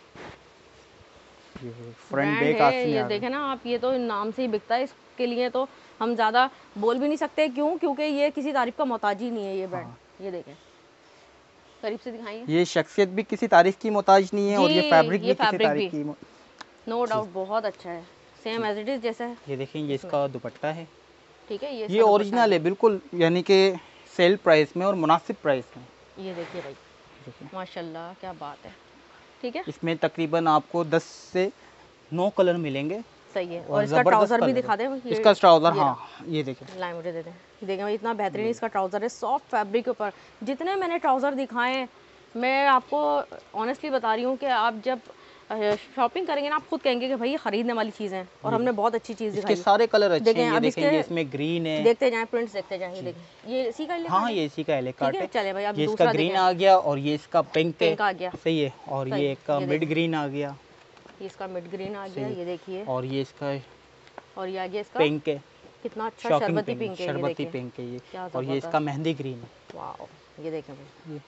ये फ्रंट बैक आस्तीन ये देखें ना आप, ये तो नाम से ही बिकता है, के लिए तो हम ज़्यादा बोल भी नहीं सकते। क्यों? क्योंकि ये किसी तारीफ का मोहताज ही नहीं है ये ब्रांड। हाँ। ये देखें करीब से दिखाइए, ये शख्सियत भी किसी तारीफ की मोहताज नहीं है और ये फैब्रिक भी किसी तारीफ की नो डाउट बहुत अच्छा है, सेम एज इट इज जैसा है। ये देखें ये इसका दुपट्टा है ठीक है, ये ये ओरिजिनल है बिल्कुल, यानी कि सेल प्राइस में और मुनासिब प्राइस में। ये देखिए भाई माशाल्लाह क्या बात है ठीक है। इसमें तकरीबन आपको दस से नौ कलर मिलेंगे सही है। और, और इसका ट्राउजर भी दिखा दें, इसका ट्राउजर हाँ ये देखें लाइन मुझे दे दें, देखें भाई इतना बेहतरीन इसका ट्राउजर है सॉफ्ट फैब्रिक के ऊपर। जितने मैंने ट्राउजर दिखाए मैं आपको ऑनेस्टली बता रही हूँ कि आप जब शॉपिंग करेंगे ना आप खुद कहेंगे कि भाई ये खरीदने वाली चीज़ है और हमने बहुत अच्छी चीज़ दिखाई। इसके सारे कलर अच्छे हैं, ये देखेंगे इसमें ग्रीन है, देखते जाएं प्रिंट्स देखते जाएं। ये देखें ये इसी का एले हां ये इसी का एले काट है। चले भाई अब दूसरा इसका ग्रीन आ गया और ये इसका पिंक आ गया सही है और ये इसका मिड ग्रीन आ गया, ये इसका मिड ग्रीन आ गया ये देखिए और ये इसका और ये आ गया इसका पिंक है, कितना अच्छा शरबती पिंक है, शरबती पिंक है ये। और ये इसका मेहंदी ग्रीन है वाओ ये देखें भाई।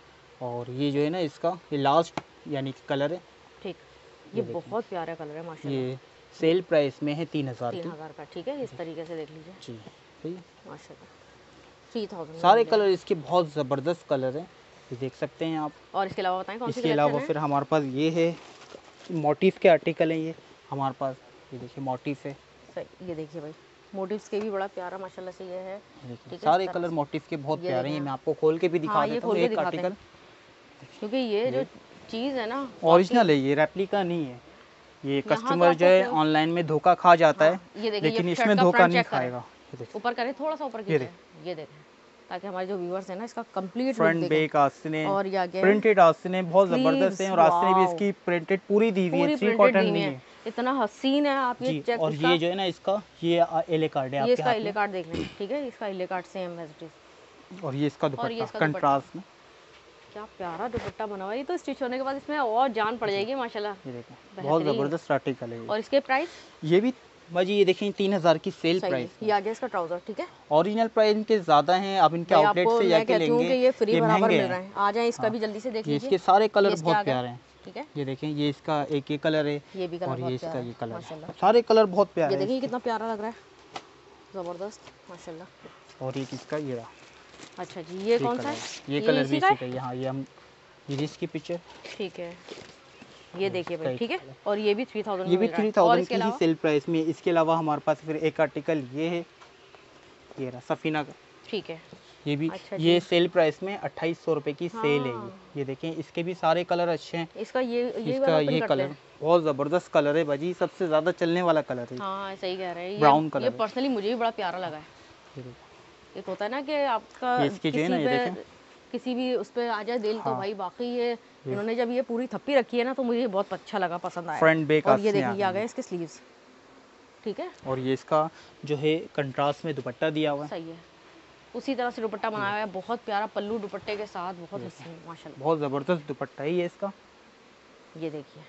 और ये जो है ना इसका ये लास्ट यानी कि कलर है ठीक, ये बहुत प्यारा कलर है माशाल्लाह। ये सेल प्राइस में है तीन हजार तीन हजार का ठीक है। इस तरीके से देख लीजिए जी सही माशाल्लाह तीन हजार। सारे कलर इसके बहुत जबरदस्त कलर है, ये देख सकते हैं आप। और इसके अलावा बताएं कौन सी कलर है? इसके अलावा फिर हमारे पास ये है मोटिफ के आर्टिकल हैं, ये हमारे पास ये देखिए मोटिफ है ये देखिए भाई मोटिव्स के भी बड़ा प्यारा माशाल्लाह से ये है ठीक है। सारे कलर मोटिफ के बहुत प्यारे हैं, मैं आपको खोल के भी दिखा देता हूं एक आर्टिकल, क्योंकि ये जो चीज़ है ना ओरिजिनल है, ये रेप्लिका नहीं है। ये कस्टमर जो है ऑनलाइन में धोखा खा जाता है। हाँ, लेकिन इसमें धोखा नहीं खाएगा। ऊपर करें थोड़ा सा ऊपर कीजिए ये देखें ताकि हमारे जो व्यूअर्स हैं ना इसका कंप्लीट फ्रंट बैक आस्तीनें और ये प्रिंटेड आस्तीनें बहुत जबरदस्त हैं और आस्तीनें भी इसकी प्रिंटेड पूरी दी हुई है, थ्री कॉटन नहीं है, इतना हसीन है आप ये चेक। और ये जो है ना इसका ये एले कार्ड है, इसका एले कार्ड देख लें ठीक है, इसका एले card same as it is. और ये इसका दुपट्टा कंट्रास्ट में क्या प्यारा दुपट्टा बना हुआ है, ये तो स्टिच होने के बाद इसमें और जान पड़ जाएगी माशाल्लाह। ये देखो बहुत जबरदस्त आर्टिकल है। और इसके प्राइस ये भी भाजी ये देखें तीन हजार की सेल प्राइस। ये आगे इसका ट्राउजर ठीक है, ओरिजिनल प्राइस इनके ज्यादा हैं, आप इनके आउटलेट से जाके लेंगे, ये फ्री बराबर मिल रहा है। आ जाएं इसका भी जल्दी से देख लीजिए, इसके सारे कलर बहुत प्यारे हैं ठीक है। ये देखें ये इसका एक ये कलर है और ये इसका ये कलर, सारे कलर बहुत प्यारे हैं, ये देखिए कितना प्यारा लग रहा है जबरदस्त माशाल्लाह। और ये किसका ये रहा अच्छा जी ये कौन सा है? ये कलर भी इसी का है। हाँ ये हम ये इसकी पिक्चर ठीक है ये देखिए भाई ठीक है। और ये भी थ्री थाउजेंड ये भी थ्री थाउजेंड की ही सेल प्राइस में। इसके अलावा हमारे पास फिर एक आर्टिकल ये है, ये रहा सफीना का ठीक है, ये भी अच्छा ये सेल प्राइस में अट्ठाईस सौ रुपए की सेल है ये। ये देखें इसके भी सारे कलर अच्छे हैं, इसका ये ये इसका ये कलर बहुत जबरदस्त कलर है भाजी, सबसे ज्यादा चलने वाला कलर है। हाँ सही कह रहे हैं, ब्राउन कलर पर्सनली मुझे भी बड़ा प्यारा लगा है। एक होता है ना कि आपका किसी पे किसी भी उस पे आ जाए दिल तो भाई बाकी ये इन्होंने जब ये पूरी थप्पी रखी है ना तो मुझे बहुत अच्छा लगा, पसंद आया। फ्रंट बैक और ये देखिए आ गए इसके स्लीव्स ठीक है। और ये इसका जो है कंट्रास्ट में दुपट्टा दिया हुआ है सही है, उसी तरह से दुपट्टा बनाया हुआ है बहुत प्यारा पल्लू दुपट्टे के साथ, बहुत हसीन माशाल्लाह, बहुत जबरदस्त दुपट्टा ही है इसका ये देखिए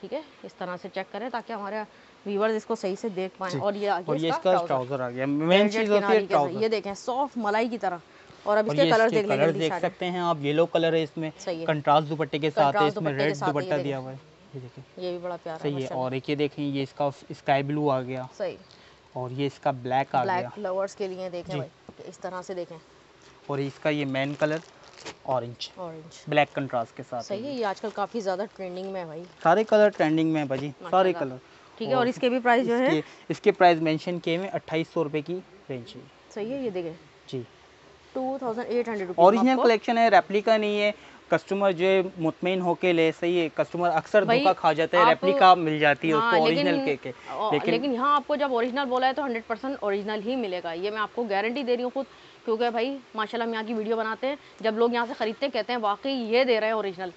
ठीक है। इस तरह से चेक करें ताकि हमारे व्यूअर्स इसको सही से देख पाएं। और ये और ये इसका ट्राउजर आ गया, मेन चीज होती है ट्राउजर, ये देखें सॉफ्ट मलाई की तरह। और अब इसके कलर देख लेंगे, देख सकते हैं आप येलो कलर है इसमें कंट्रास्ट दुपट्टे के साथ है, इसमें रेड दुपट्टा दिया हुआ है ये देखें ये भी बड़ा प्यारा है सही है। और एक ये देखें ये इसका स्काई ब्लू आ गया सही और ये इसका ब्लैक आ गया, ब्लैक लवर्स के लिए देखें भाई, इस तरह से देखें। और इसका ये main colour orange, orange black contrast के साथ। सही है, ये आजकल काफी ज्यादा ट्रेंडिंग में है भाई, सारे कलर ट्रेंडिंग में है भाई, सारे कलर। ठीक है, और इसके भी प्राइस जो है, इसके प्राइस मेंशन किए हुए अट्ठाईस सौ रुपए की रेंज है। सही है, ये देखें जी अट्ठाईस सौ। ओरिजिनल कलेक्शन है, रेप्लिका नहीं है। कस्टमर जो है मुतमईन होके ले। सही है, कस्टमर अक्सर धोखा खा जाता है, रेप्लिका मिल जाती है उसको ओरिजिनल के के लेकिन लेकिन यहाँ आपको जब ओरिजिनल बोला है तो हंड्रेड परसेंट ओरिजिनल ही मिलेगा, ये मैं आपको गारंटी दे रही हूँ खुद, क्योंकि भाई माशाल्लाह हम यहाँ की वीडियो बनाते हैं, जब लोग यहाँ से खरीदते हैं कहते हैं वाकई ये दे रहे हैं ओरिजिनल,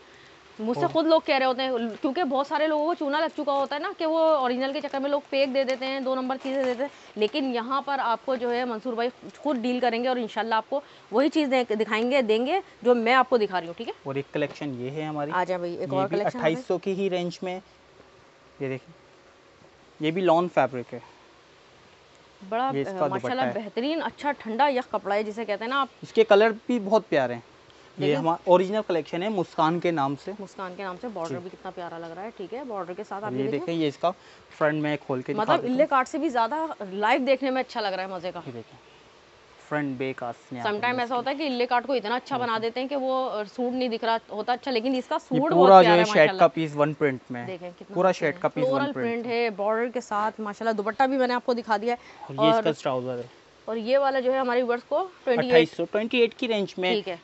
मुझसे खुद लोग कह रहे होते हैं, क्योंकि बहुत सारे लोगों को चूना लग चुका होता है ना कि वो ओरिजिनल के चक्कर में लोग फेक दे देते हैं, दो नंबर चीज़ें देते हैं, लेकिन यहाँ पर आपको जो है मंसूर भाई खुद डील करेंगे और इंशाल्लाह आपको वही चीज़ दिखाएंगे देंगे जो मैं आपको दिखा रही हूँ। ठीक है, और एक कलेक्शन ये है हमारी, आ जाए भाई एक और कलेक्शन अट्ठाईस सौ की ही रेंज में, ये देखिए, ये भी लॉन फैब्रिक है, बड़ा माशाल्लाह बेहतरीन अच्छा ठंडा यह कपड़ा है जिसे कहते हैं ना आप, इसके कलर भी बहुत प्यारे हैं। ये हमारा ओरिजिनल कलेक्शन है मुस्कान के नाम से, मुस्कान के नाम से। बॉर्डर भी कितना प्यारा लग रहा है। ठीक है, बॉर्डर के साथ आप ये देखें, ये इसका फ्रंट में खोल के मतलब इल्ले काट से भी ज्यादा लाइव देखने में अच्छा लग रहा है, मजे का। फ्रंट बैक आस्तीन, समटाइम ऐसा होता है कि इल्ले काट को इतना अच्छा बना देते हैं कि वो सूट नहीं दिख रहा होता अच्छा, लेकिन इसका सूट बहुत प्यारा है माशाल्लाह। पूरा शेड का पीस वन प्रिंट में, देखें कितना पूरा शेड का पीस वन प्रिंट है, बॉर्डर के साथ माशाल्लाह। दुपट्टा भी मैंने आपको दिखा दिया है, ये इसका ट्राउजर है, और ये वाला जो है हमारे व्यूअर्स को अट्ठाईस सौ अट्ठाईस सौ अट्ठाईस की रेंज में, अट्ठाईस,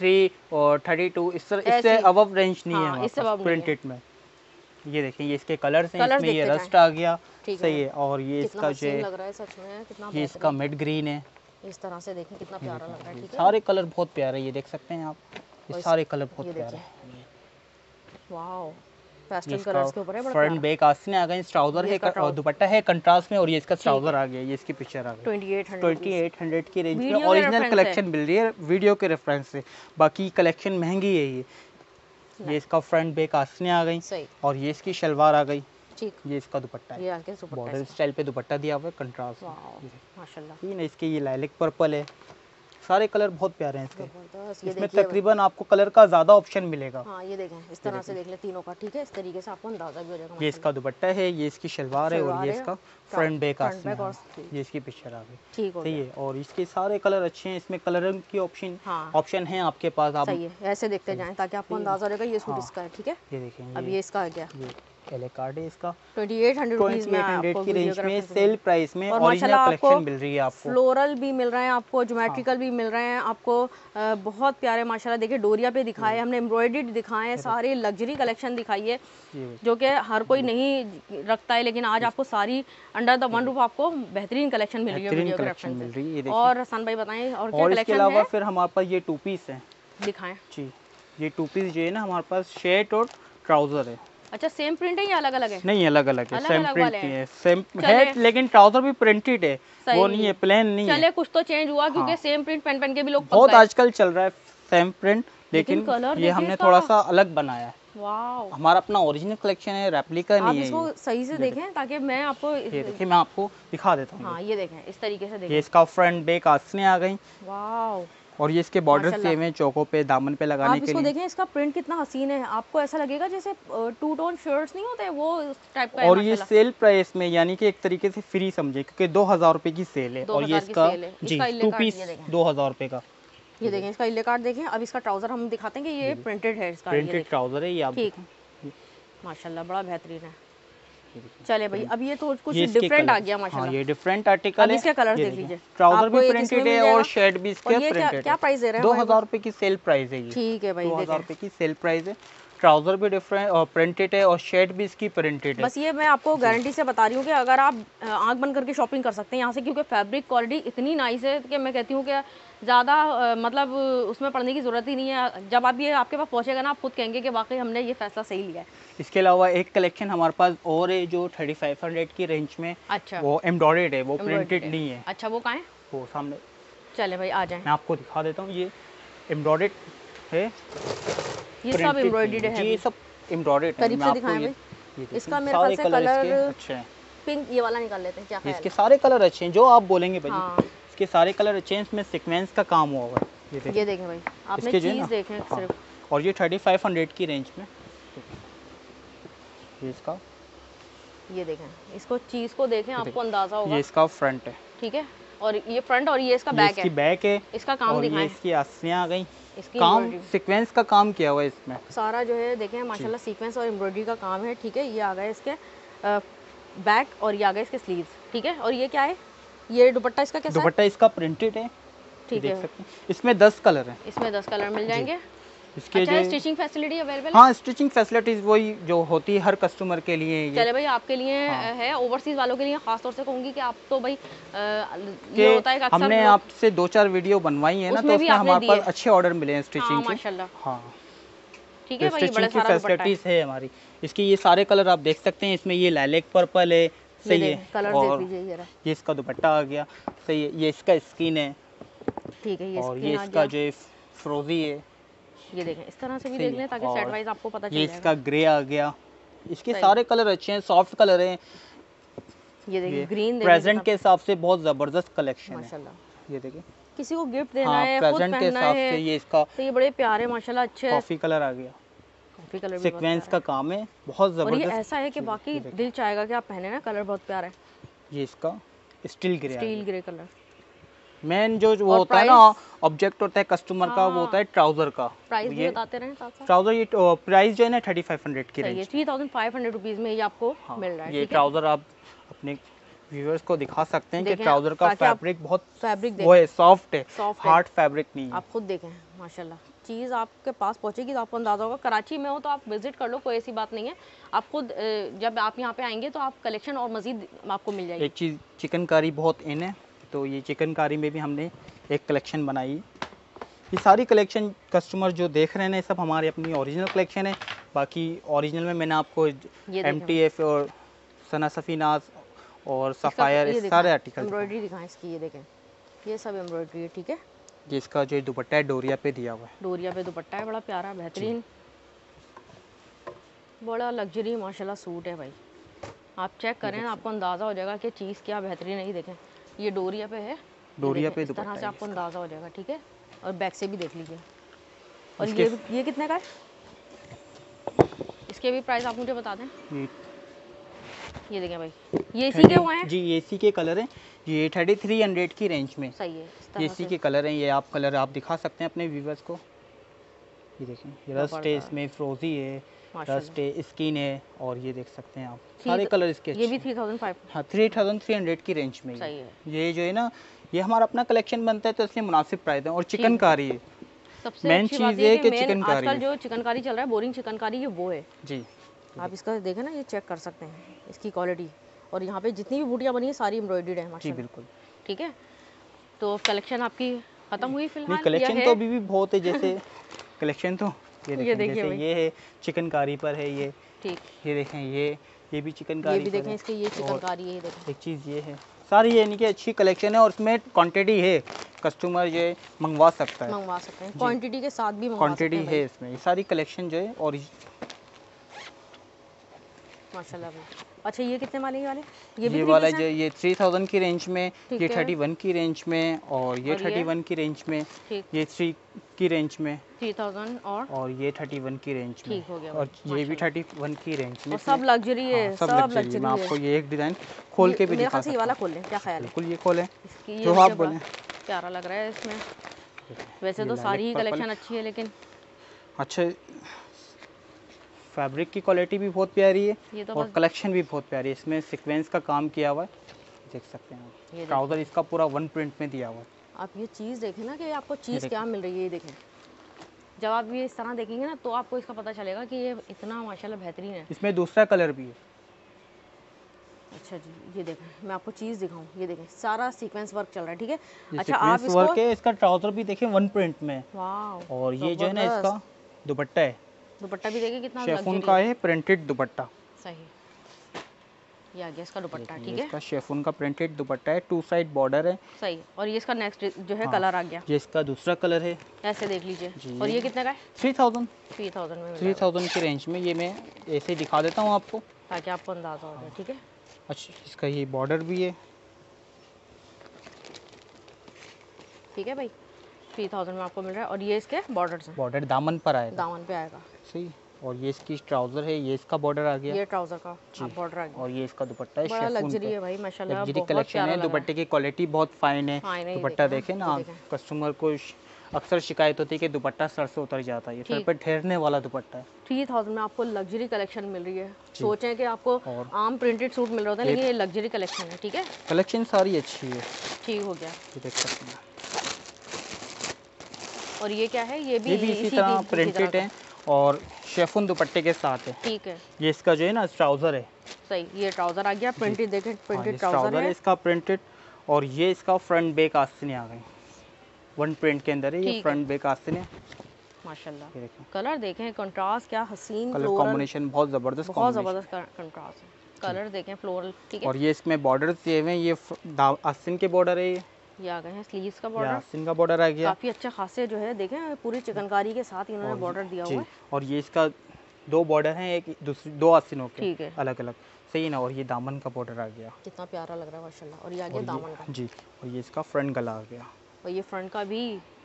तीन और बत्तीस, इस तरह इससे अबव रेंज नहीं है इससे प्रिंटेड में। ये देखें, ये इसके कलर्स हैं, इसमें ये रस्ट आ गया। सही है, और ये इसका जो लग रहा है सच में कितना, ये इसका मिड ग्रीन है, इस तरह से देखें कितना प्यारा लग रहा है। ठीक है, सारे कलर बहुत प्यारे हैं, ये देख सकते हैं आप, ये सारे कलर बहुत प्यारे हैं। वाओ, पेस्टल कलर्स के ऊपर है, बड़ा फ्रंट बैक आस्तीन आ गए, ट्राउजर है और दुपट्टा है कंट्रास्ट में, और ये इसका ट्राउजर आ गया, ये इसकी पिक्चर आ गई। अट्ठाईस सौ की रेंज में ओरिजिनल कलेक्शन मिल रही है वीडियो के रेफरेंस से, बाकी कलेक्शन महंगी है। ये ये इसका फ्रंट बैक आस्तीन आ गई, और ये इसकी शलवार आ गई। ठीक, ये इसका दुपट्टा है, ये आके सुपर बॉर्डर स्टाइल पे दुपट्टा दिया हुआ है कंट्रास्ट में माशाल्लाह। ये इसके ये लाइलिक पर्पल है, सारे कलर बहुत प्यारे हैं इसके, इसमें तकरीबन आपको कलर का ज्यादा ऑप्शन मिलेगा। हाँ, ये देखें, इस तरह से देख ले तीनों का। ठीक है, इस तरीके से आपको अंदाजा भी हो जाएगा। ये इसका दुपट्टा है, ये इसकी शलवार है, और ये इसका फ्रंट बैक आस्तीन है, ये इसकी पिक्चर आ गई। ठीक है, और इसके सारे कलर अच्छे हैं, इसमें कलर की ऑप्शन ऑप्शन है आपके पास, आप ऐसे देखते जाए ताकि आपको अंदाजा रहेगा। ये सूट इसका है, ठीक है, ये देखें, अब ये इसका आ गया, कार्ड है इसका अट्ठाईस सौ की रेंज में, सेल प्राइस में, और ओरिजिनल कलेक्शन मिल रही है आपको। फ्लोरल भी मिल रहे हैं आपको, ज्योमेट्रिकल भी मिल रहे हैं आपको, बहुत प्यारे माशाल्लाह। देखिए डोरिया पे दिखाए हमने, एम्ब्रॉयडर्ड दिखाए, सारे लग्जरी कलेक्शन दिखाई है जो कि हर कोई नहीं रखता है, लेकिन आज आपको सारी अंडर द वन रूफ आपको बेहतरीन कलेक्शन मिल रही है। और हसन भाई बताएं, और इसके अलावा फिर हमारे पास ये टू पीस है, दिखाएं जी, ये टू पीस जो है ना हमारे पास शर्ट और ट्राउजर है। अच्छा, सेम प्रिंट है या अलग अलग है? नहीं, अलग अलग है, सेम प्रिंट है, सेम है, लेकिन ट्राउजर भी प्रिंटेड है, वो नहीं है प्लेन नहीं है। चले कुछ तो चेंज हुआ क्योंकि सेम प्रिंट पहन पहन के भी लोग बहुत आजकल चल रहा है सेम प्रिंट, लेकिन ये हमने थोड़ा सा अलग बनाया है। वाह, हमारा अपना ओरिजिनल कलेक्शन है, रेप्लिका नहीं है। आप इसको सही से देखें ताकि मैं आपको, ये देखिए मैं आपको दिखा देता हूँ। हाँ, ये देखें इस तरीके से देखें, ये इसका फ्रंट बैक आस्तीन आ गई। वाह, और ये इसके बॉर्डर सेम है, चौकों पे दामन पे लगाने के लिए। आप इसको देखें, इसका प्रिंट कितना हसीन है, आपको ऐसा लगेगा जैसे टू टोन शर्ट्स नहीं होते वो टाइप का है। और ये सेल प्राइस में, यानी कि एक तरीके से फ्री समझे क्योंकि दो हजार रुपए की सेल है, और ये इसका जी टू पीस दो हजार रुपए का। ये देखें इसका इल्ले कार्ड देखें। अब इसका ट्राउजर हम दिखाते हैं कि ये प्रिंटेड है, इसका प्रिंटेड ट्राउजर है ये, आप माशाल्लाह बड़ा बेहतरीन है। चले भाई, अब ये तो कुछ डिफरेंट आ गया माशाल्लाह। हाँ, ये डिफरेंट आर्टिकल है, इसके कलर देख लीजिए, ट्राउजर भी प्रिंटेड है और शर्ट भी इसके प्रिंटेड है। क्या प्राइस दे रहे हैं? दो हजार रुपए की सेल प्राइस है ये। ठीक है भाई, दो हजार रुपए की सेल प्राइस है, ट्राउजर भी डिफरेंट और प्रिंटेड है, और शर्ट भी इसकी प्रिंटेड है। बस ये मैं आपको गारंटी से बता रही हूँ कि अगर आप आंख बंद करके शॉपिंग कर सकते हैं यहाँ से, क्योंकि फैब्रिक क्वालिटी इतनी नाइस है कि मैं कहती हूँ कि ज़्यादा मतलब उसमें पढ़ने की ज़रूरत ही नहीं है। जब आप ये आपके पास पहुँचेगा ना, आप खुद कहेंगे कि वाकई हमने ये फैसला सही लिया है। इसके अलावा एक कलेक्शन हमारे पास और है जो थर्टी फाइव हंड्रेड की रेंज में, अच्छा वो एम्ब्रॉयडर्ड है, वो प्रिंटेड नहीं है। अच्छा, वो कहाँ है? वो सामने। चले भाई आ जाए, मैं आपको दिखा देता हूँ। ये एम्ब्रॉयडर्ड है, ये सब एम्ब्रॉयडर्ड है, ये सब एम्ब्रॉयडर्ड है। करीब से दिखाएं भाई, इसका मेरे ख्याल से कलर अच्छा है, पिंक ये वाला निकाल लेते हैं। क्या ख्याल है? इसके सारे कलर अच्छे हैं, जो आप बोलेंगे भाई। हाँ, इसके सारे कलर अच्छे हैं, इसमें सीक्वेंस का काम हुआ हुआ है। ये देखें भाई, आपने चीज देखें सिर्फ। और ये थर्टी फाइव हंड्रेड की रेंज में, ये इसका ये देखें, इसको चीज को देखें, आपको अंदाजा होगा। ये इसका फ्रंट है, ठीक है, और ये फ्रंट और ये इसका बैक है, इसकी बैक है, इसका काम दिखाएं। इसकी आस्तियां आ गई, इसकी काम सीक्वेंस का काम किया हुआ है इसमें, सारा जो है देखें माशाल्लाह सीक्वेंस और एम्ब्रॉयडरी का काम है, ठीक है। ये आ गया इसके बैक और ये आ गया इसके स्लीव्स, ठीक है। और ये क्या है, ये दुपट्टा इसका कैसा है? दुपट्टा इसका प्रिंटेड है, ठीक है। इसमें दस कलर है, इसमें दस कलर मिल जाएंगे। इसके अच्छा, स्टिचिंग फैसिलिटी अवेलेबल? हाँ, स्टिचिंग फैसिलिटीज वही जो होती है हर कस्टमर के लिए। चले भाई आपके लिए हाँ। है, ओवरसीज वालों के लिए खास तौर से कहूँगी कि आप तो भाई आ, ये होता है, हमने आपसे दो चार वीडियो बनवाई है ना, तो उसमें हमारे पास अच्छे ऑर्डर मिले हैं स्टिचिंग माशाल्लाह, हाँ ठीक है, स्टिचिंग की फैसिलिटीज है हमारी। इसके ये सारे कलर आप देख सकते हैं, इसमें ये लैलेक पर्पल है, सही है, और ये इसका दुपट्टा आ गया, सही है, ये इसका स्किन है, ठीक है, और ये इसका जो फ्रोजी है, ये देखें इस तरह से भी देख लें ताकि सेट वाइज आपको पता चले। ये इसका ग्रे आ गया, इसके सारे कलर अच्छे हैं, सॉफ्ट कलर हैं, ये देखिए ग्रीन, प्रेजेंट के हिसाब से बहुत जबरदस्त कलेक्शन है माशाल्लाह। ये देखिए किसी को गिफ्ट देना है, प्रेजेंट के हिसाब से ये इसका, तो ये बड़े प्यारे माशाल्लाह अच्छे कॉफी कलर आ गया, कॉफी कलर भी सीक्वेंस का काम है, बहुत जबरदस्त, ऐसा है कि बाकी दिल चाहेगा कि आप पहने ना, कलर बहुत प्यारा है। ये इसका steel grey, steel grey colour main जो वो होता है ना ऑब्जेक्ट होता है कस्टमर हाँ। का वो होता है ट्राउजर का, प्राइस भी बताते रहें साथ साथ। ट्राउजर ये प्राइस जो है ना थर्टी फाइव हंड्रेड की range, three thousand five hundred rupees में ये आपको हाँ। मिल रहा है। ये ट्राउजर आप अपने व्यूअर्स को दिखा सकते हैं कि ट्राउजर का फैब्रिक बहुत फैब्रिक वो है, सॉफ्ट है, हार्ड फैब्रिक नहीं। आप खुद देखें माशाल्लाह, चीज़ आपके पास पहुंचेगी तो आपको अंदाज़ा होगा। कराची में हो तो आप विजिट कर लो, कोई ऐसी बात नहीं है। आप खुद जब आप यहाँ पे आएंगे तो आप कलेक्शन और मजीद आपको मिल जाएगी। एक चीज़ चिकनकारी बहुत इन है, तो ये चिकनकारी में भी हमने एक कलेक्शन बनाई। ये सारी कलेक्शन कस्टमर जो देख रहे हैं सब हमारे अपनी ओरिजिनल कलेक्शन है। बाकी ओरिजिनल में मैंने आपको एमटीएफ और सना सफीनाज और सफायर सारे आर्टिकल एम्ब्रॉयडरी दिखाएं इसकी, ये देखें ये सब एम्ब्रॉयडरी है, ठीक है। ये इसका जो दुपट्टा है डोरिया पे दिया हुआ है, डोरिया पे दुपट्टा है, बड़ा प्यारा बेहतरीन, बड़ा लग्जरी माशाल्लाह सूट है भाई। आप चेक करें, आपको अंदाज़ा हो जाएगा कि चीज़ क्या बेहतरीन है। देखें ये डोरिया पे है, डोरिया पे दुपट्टा से आपको अंदाजा हो जाएगा, ठीक है। और बैक से भी देख लीजिए। और ये ये कितने का है? इसके भी प्राइस आप मुझे बता दें। ये देखें भाई, ये इसी के हुए हैं जी, ये इसी के कलर हैं। ये थर्टी थ्री हंड्रेड की रेंज में, सही है, ये इसी के कलर हैं। ये आप कलर आप दिखा सकते हैं अपने व्यूवर्स को। ये देखें रस्ट है, इसमें फ्रोजी है, रस्ट है, स्किन है, और ये देख सकते हैं आप सारे कलर इसके। ये भी थ्री थाउजेंड फाइव हाँ थ्री थाउजेंड थ्री हंड्रेड की रेंज में सही है। ये जो है ना, ये हमारा अपना कलेक्शन बनता है तो इसलिए मुनासिब प्राइस है। और चिकनकारी है, सबसे मेन चीज़ है कि चिकनकारी, आजकल जो चिकनकारी चल रहा है बोरिंग चिकनकारी, ये वो है जी। आप इसका देखें ना, ये चेक कर सकते हैं इसकी क्वालिटी। और यहाँ पे जितनी भी बूटियाँ बनी है सारी एम्ब्रॉयडर्ड है जी, बिल्कुल ठीक है। तो कलेक्शन आपकी खत्म हुई फिलहाल? कलेक्शन तो अभी भी बहुत है, जैसे कलेक्शन तो ये देखें, ये देखें जैसे ये है चिकनकारी पर है ये, ठीक ये देखें ये ये भी चिकनकारी, ये भी देखें इसके ये चिकनकारी है। देखें एक चीज़ ये है, सारी यानी कि अच्छी कलेक्शन है और उसमें क्वांटिटी है, कस्टमर ये मंगवा सकता है, मंगवा सकते हैं क्वांटिटी के साथ भी, क्वांटिटी है इसमें। ये सारी कलेक्शन जो है और माशाल्लाह। अच्छा ये कितने वाले वाले ये भी ये वाला जो ये थ्री थाउजेंड की रेंज में, ये थर्टी वन की रेंज में, और ये थर्टी वन की रेंज में, ये थ्री की रेंज में, थ्री थाउजेंड और और ये थर्टी वन की रेंज में, और ये भी थर्टी वन की रेंज में। सब लग्जरी है, सब लग्जरी में। आपको ये एक डिजाइन खोल के भी दिखा सकते हैं। ये वाला खोल लें, क्या ख्याल है? बिल्कुल ये खोलें जो आप बोलें, प्यारा लग रहा है इसमें। वैसे तो सारी ही कलेक्शन अच्छी है, लेकिन अच्छे फैब्रिक की क्वालिटी भी बहुत प्यारी है तो और कलेक्शन भी बहुत प्यारी है। इसमें सीक्वेंस का काम किया हुआ है, देख सकते हैं। ट्राउजर इसका पूरा वन प्रिंट में दिया हुआ है। आप ये चीज़ देखें ना कि आपको चीज़ क्या मिल रही है। ये देखें, जब आप ये इस तरह देखेंगे ना तो आपको इसका पता चलेगा कि ये इतना माशाल्लाह बेहतरीन है। इसमें दूसरा कलर भी है। अच्छा जी, ये देखें, मैं आपको चीज़ दिखाऊँ। ये देखें सारा सीक्वेंस वर्क चल रहा है, ठीक है। अच्छा आप वर्क है, इसका ट्राउजर भी देखें वन प्रिंट में, और ये जो है ना इसका दुपट्टा है, दुपट्टा भी देखिए कितना शेफून का है, प्रिंटेड दुपट्टा, सही। ये आ गया इसका दुपट्टा, ठीक है, इसका शेफून का प्रिंटेड दुपट्टा है, टू साइड बॉर्डर है, सही। और ये इसका नेक्स्ट जो है हाँ, कलर आ गया, ये इसका दूसरा कलर है, ऐसे देख लीजिए। और ये कितने का है? तीन हज़ार तीन हज़ार में, तीन हज़ार की रेंज में। ये मैं ऐसे ही दिखा देता हूँ आपको ताकि आपको अंदाजा हो जाए, ठीक है। अच्छा इसका ये बॉर्डर भी है, ठीक है भाई, तीन हज़ार में आपको मिल रहा है। और ये इसके बॉर्डर, बॉर्डर दामन पर आएगा, दामन पे आएगा, सही। और ये इसकी ट्राउजर है, ये इसका बॉर्डर आ गया, ये ट्राउजर का बॉर्डर आ गया, और ये इसका दुपट्टा है, बड़ा लग्जरी है भाई माशाल्लाह, लग्जरी कलेक्शन है। दुपट्टे की क्वालिटी बहुत फाइन है, दुपट्टा देखें ना, कस्टमर को अक्सर शिकायत होती है कि दुपट्टा सर से उतर जाता है, ये सर पर ठहरने वाला दुपट्टा है। थ्री थाउजेंड में आपको लग्जरी कलेक्शन मिल रही है, सोचें कि आपको आम प्रिंटेड सूट मिल रहा था लेकिन ये लग्जरी कलेक्शन है। ठीक है, कलेक्शन सारी अच्छी है। ठीक हो गया, देख सकते हैं। और ये क्या है, ये भी, ये भी इसी, इसी तरह प्रिंटेड है और शेफुन दुपट्टे के साथ है। ठीक है, ये इसका जो है ना ट्राउजर है, सही, ये ट्राउजर आ गया, प्रिंटेड देखें, प्रिंटेड ट्राउजर है इसका, प्रिंटेड, और ये इसका फ्रंट बैक आस्तीन आ गई, वन प्रिंट के अंदर है ये, फ्रंट बैक आस्तीन है माशाल्लाह। कलर देखें, कंट्रास्ट क्या हसीन, कलर कॉम्बिनेशन बहुत जबरदस्त, बहुत जबरदस्त कंट्रास्ट है, कलर देखें फ्लोरल। ठीक है, और ये इसमें बॉर्डर दिए हुए हैं, ये आस्तीन के बॉर्डर है, ये आ गए हैं स्लीव्स का बॉर्डर, आस्तीन का बॉर्डर आ गया, काफी अच्छा खासे जो है देखें पूरी चिकनकारी के साथ इन्होंने बॉर्डर दिया हुआ है। और ये इसका दो बॉर्डर हैं, एक दूसरी दो आस्तीनों के अलग अलग, सही ना। और ये दामन का बॉर्डर आ गया, कितना प्यारा लग रहा है माशाल्लाह। और ये आ गया दामन का जी, और ये इसका फ्रंट गला आ गया, और ये फ्रंट का भी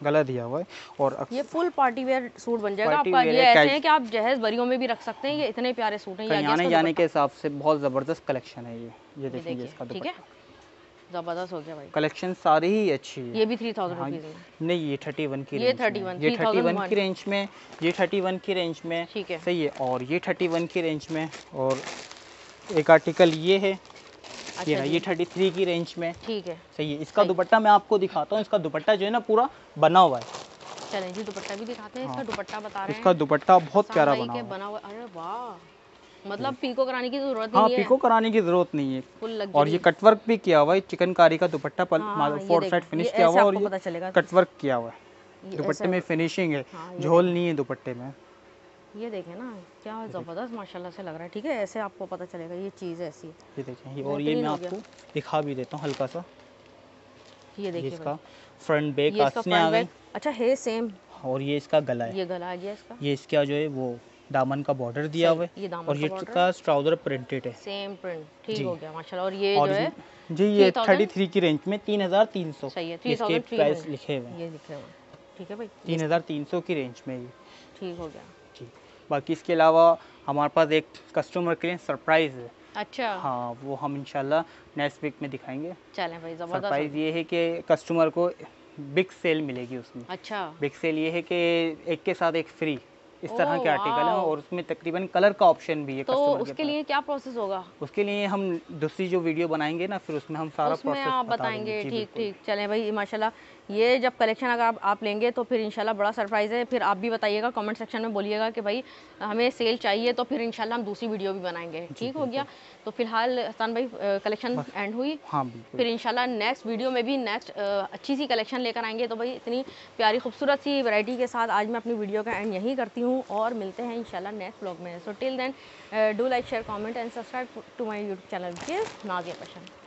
गला दिया हुआ है, और ये फुल पार्टी वेयर सूट बन जाएगा आपका। ये ऐसे हैं कि आप जहेज बरियों में भी रख सकते हैं, ये इतने प्यारे सूट हैं, आने जाने के हिसाब से बहुत जबरदस्त कलेक्शन है। ये ये देखिए इसका, ठीक है, जबरदस्त हो गया भाई, कलेक्शन सारी ही अच्छी है। ये भी थ्री थाउजेंड हाँ, नहीं ये थर्टी वन की, ये थर्टी वन ये थर्टी वन की रेंज में, ये थर्टी वन की रेंज में, ठीक है सही है। और ये थर्टी वन की रेंज में, और एक आर्टिकल ये है, अच्छा ये ना, ये थर्टी थ्री की रेंज में, ठीक है सही है। इसका दुपट्टा मैं आपको दिखाता हूँ, इसका दुपट्टा जो है ना पूरा बना हुआ है, चलें जी दुपट्टा भी दिखाते हैं, इसका दुपट्टा बता रहे हैं, इसका दुपट्टा बहुत प्यारा बना हुआ, अरे वाह, मतलब पीको कराने की जरूरत नहीं हाँ, है, पीको कराने की जरूरत नहीं है। और ये कटवर्क भी किया हुआ है, चिकनकारी का दुपट्टा फोर साइड फिनिश किया हुआ, और ये कटवर्क किया हुआ है, दुपट्टे में फिनिशिंग है, झोल नहीं है दुपट्टे में। ये देखें ना क्या जबरदस्त माशाल्लाह से लग रहा है, ठीक है ऐसे आपको पता चलेगा ये चीज ऐसी। ये देखें, और ये मैं आपको दिखा भी देता हूँ हल्का सा, ये देखिए इसका फ्रंट बैक आ गई, अच्छा है सेम, और ये इसका गला है, ये गला आ गया इसका, ये इसका जो है वो दामन का बॉर्डर दिया हुआ है, और ये इसका ट्राउजर प्रिंटेड है, सेम प्रिंट, ठीक हो गया माशाल्लाह। और ये और जो है जी ये तैंतीस की रेंज में तीन हज़ार तीन सौ, सही है, इसके प्राइस लिखे हुए हैं, ये लिखे हुए हैं, ठीक है भाई तीन हज़ार तीन सौ की रेंज में ये, ठीक हो गया जी। बाकी इसके अलावा हमारे पास एक कस्टमर के लिए सरप्राइज है, अच्छा हाँ, वो हम इंशाल्लाह नेक्स्ट वीक में दिखाएंगे। चलें भाई जबरदस्त सरप्राइज ये है कि कस्टमर को बिग सेल मिलेगी उसमें, अच्छा बिग सेल ये है कि एक के साथ एक फ्री, इस तरह के आर्टिकल है, और उसमें तकरीबन कलर का ऑप्शन भी है। तो उसके लिए क्या प्रोसेस होगा? उसके लिए हम दूसरी जो वीडियो बनाएंगे ना, फिर उसमें हम सारा उसमें प्रोसेस आप बताएंगे। ठीक ठीक, चलें भाई माशाल्लाह। ये जब कलेक्शन अगर आप, आप लेंगे तो फिर इंशाल्लाह बड़ा सरप्राइज है, फिर आप भी बताइएगा कमेंट सेक्शन में, बोलिएगा कि भाई हमें सेल चाहिए, तो फिर इंशाल्लाह हम दूसरी वीडियो भी बनाएंगे। ठीक हो गया, तो फिलहाल हसन भाई कलेक्शन एंड हुई, फिर इंशाल्लाह नेक्स्ट वीडियो में भी नेक्स्ट अच्छी सी कलेक्शन लेकर आएंगे। तो भाई इतनी प्यारी खूबसूरत सी वैरायटी के साथ आज मैं अपनी वीडियो का एंड यहीं करती हूँ, और मिलते हैं इंशाल्लाह नेक्स्ट व्लॉग में। So till then do like share comment and subscribe to my YouTube channel, Nazia passion.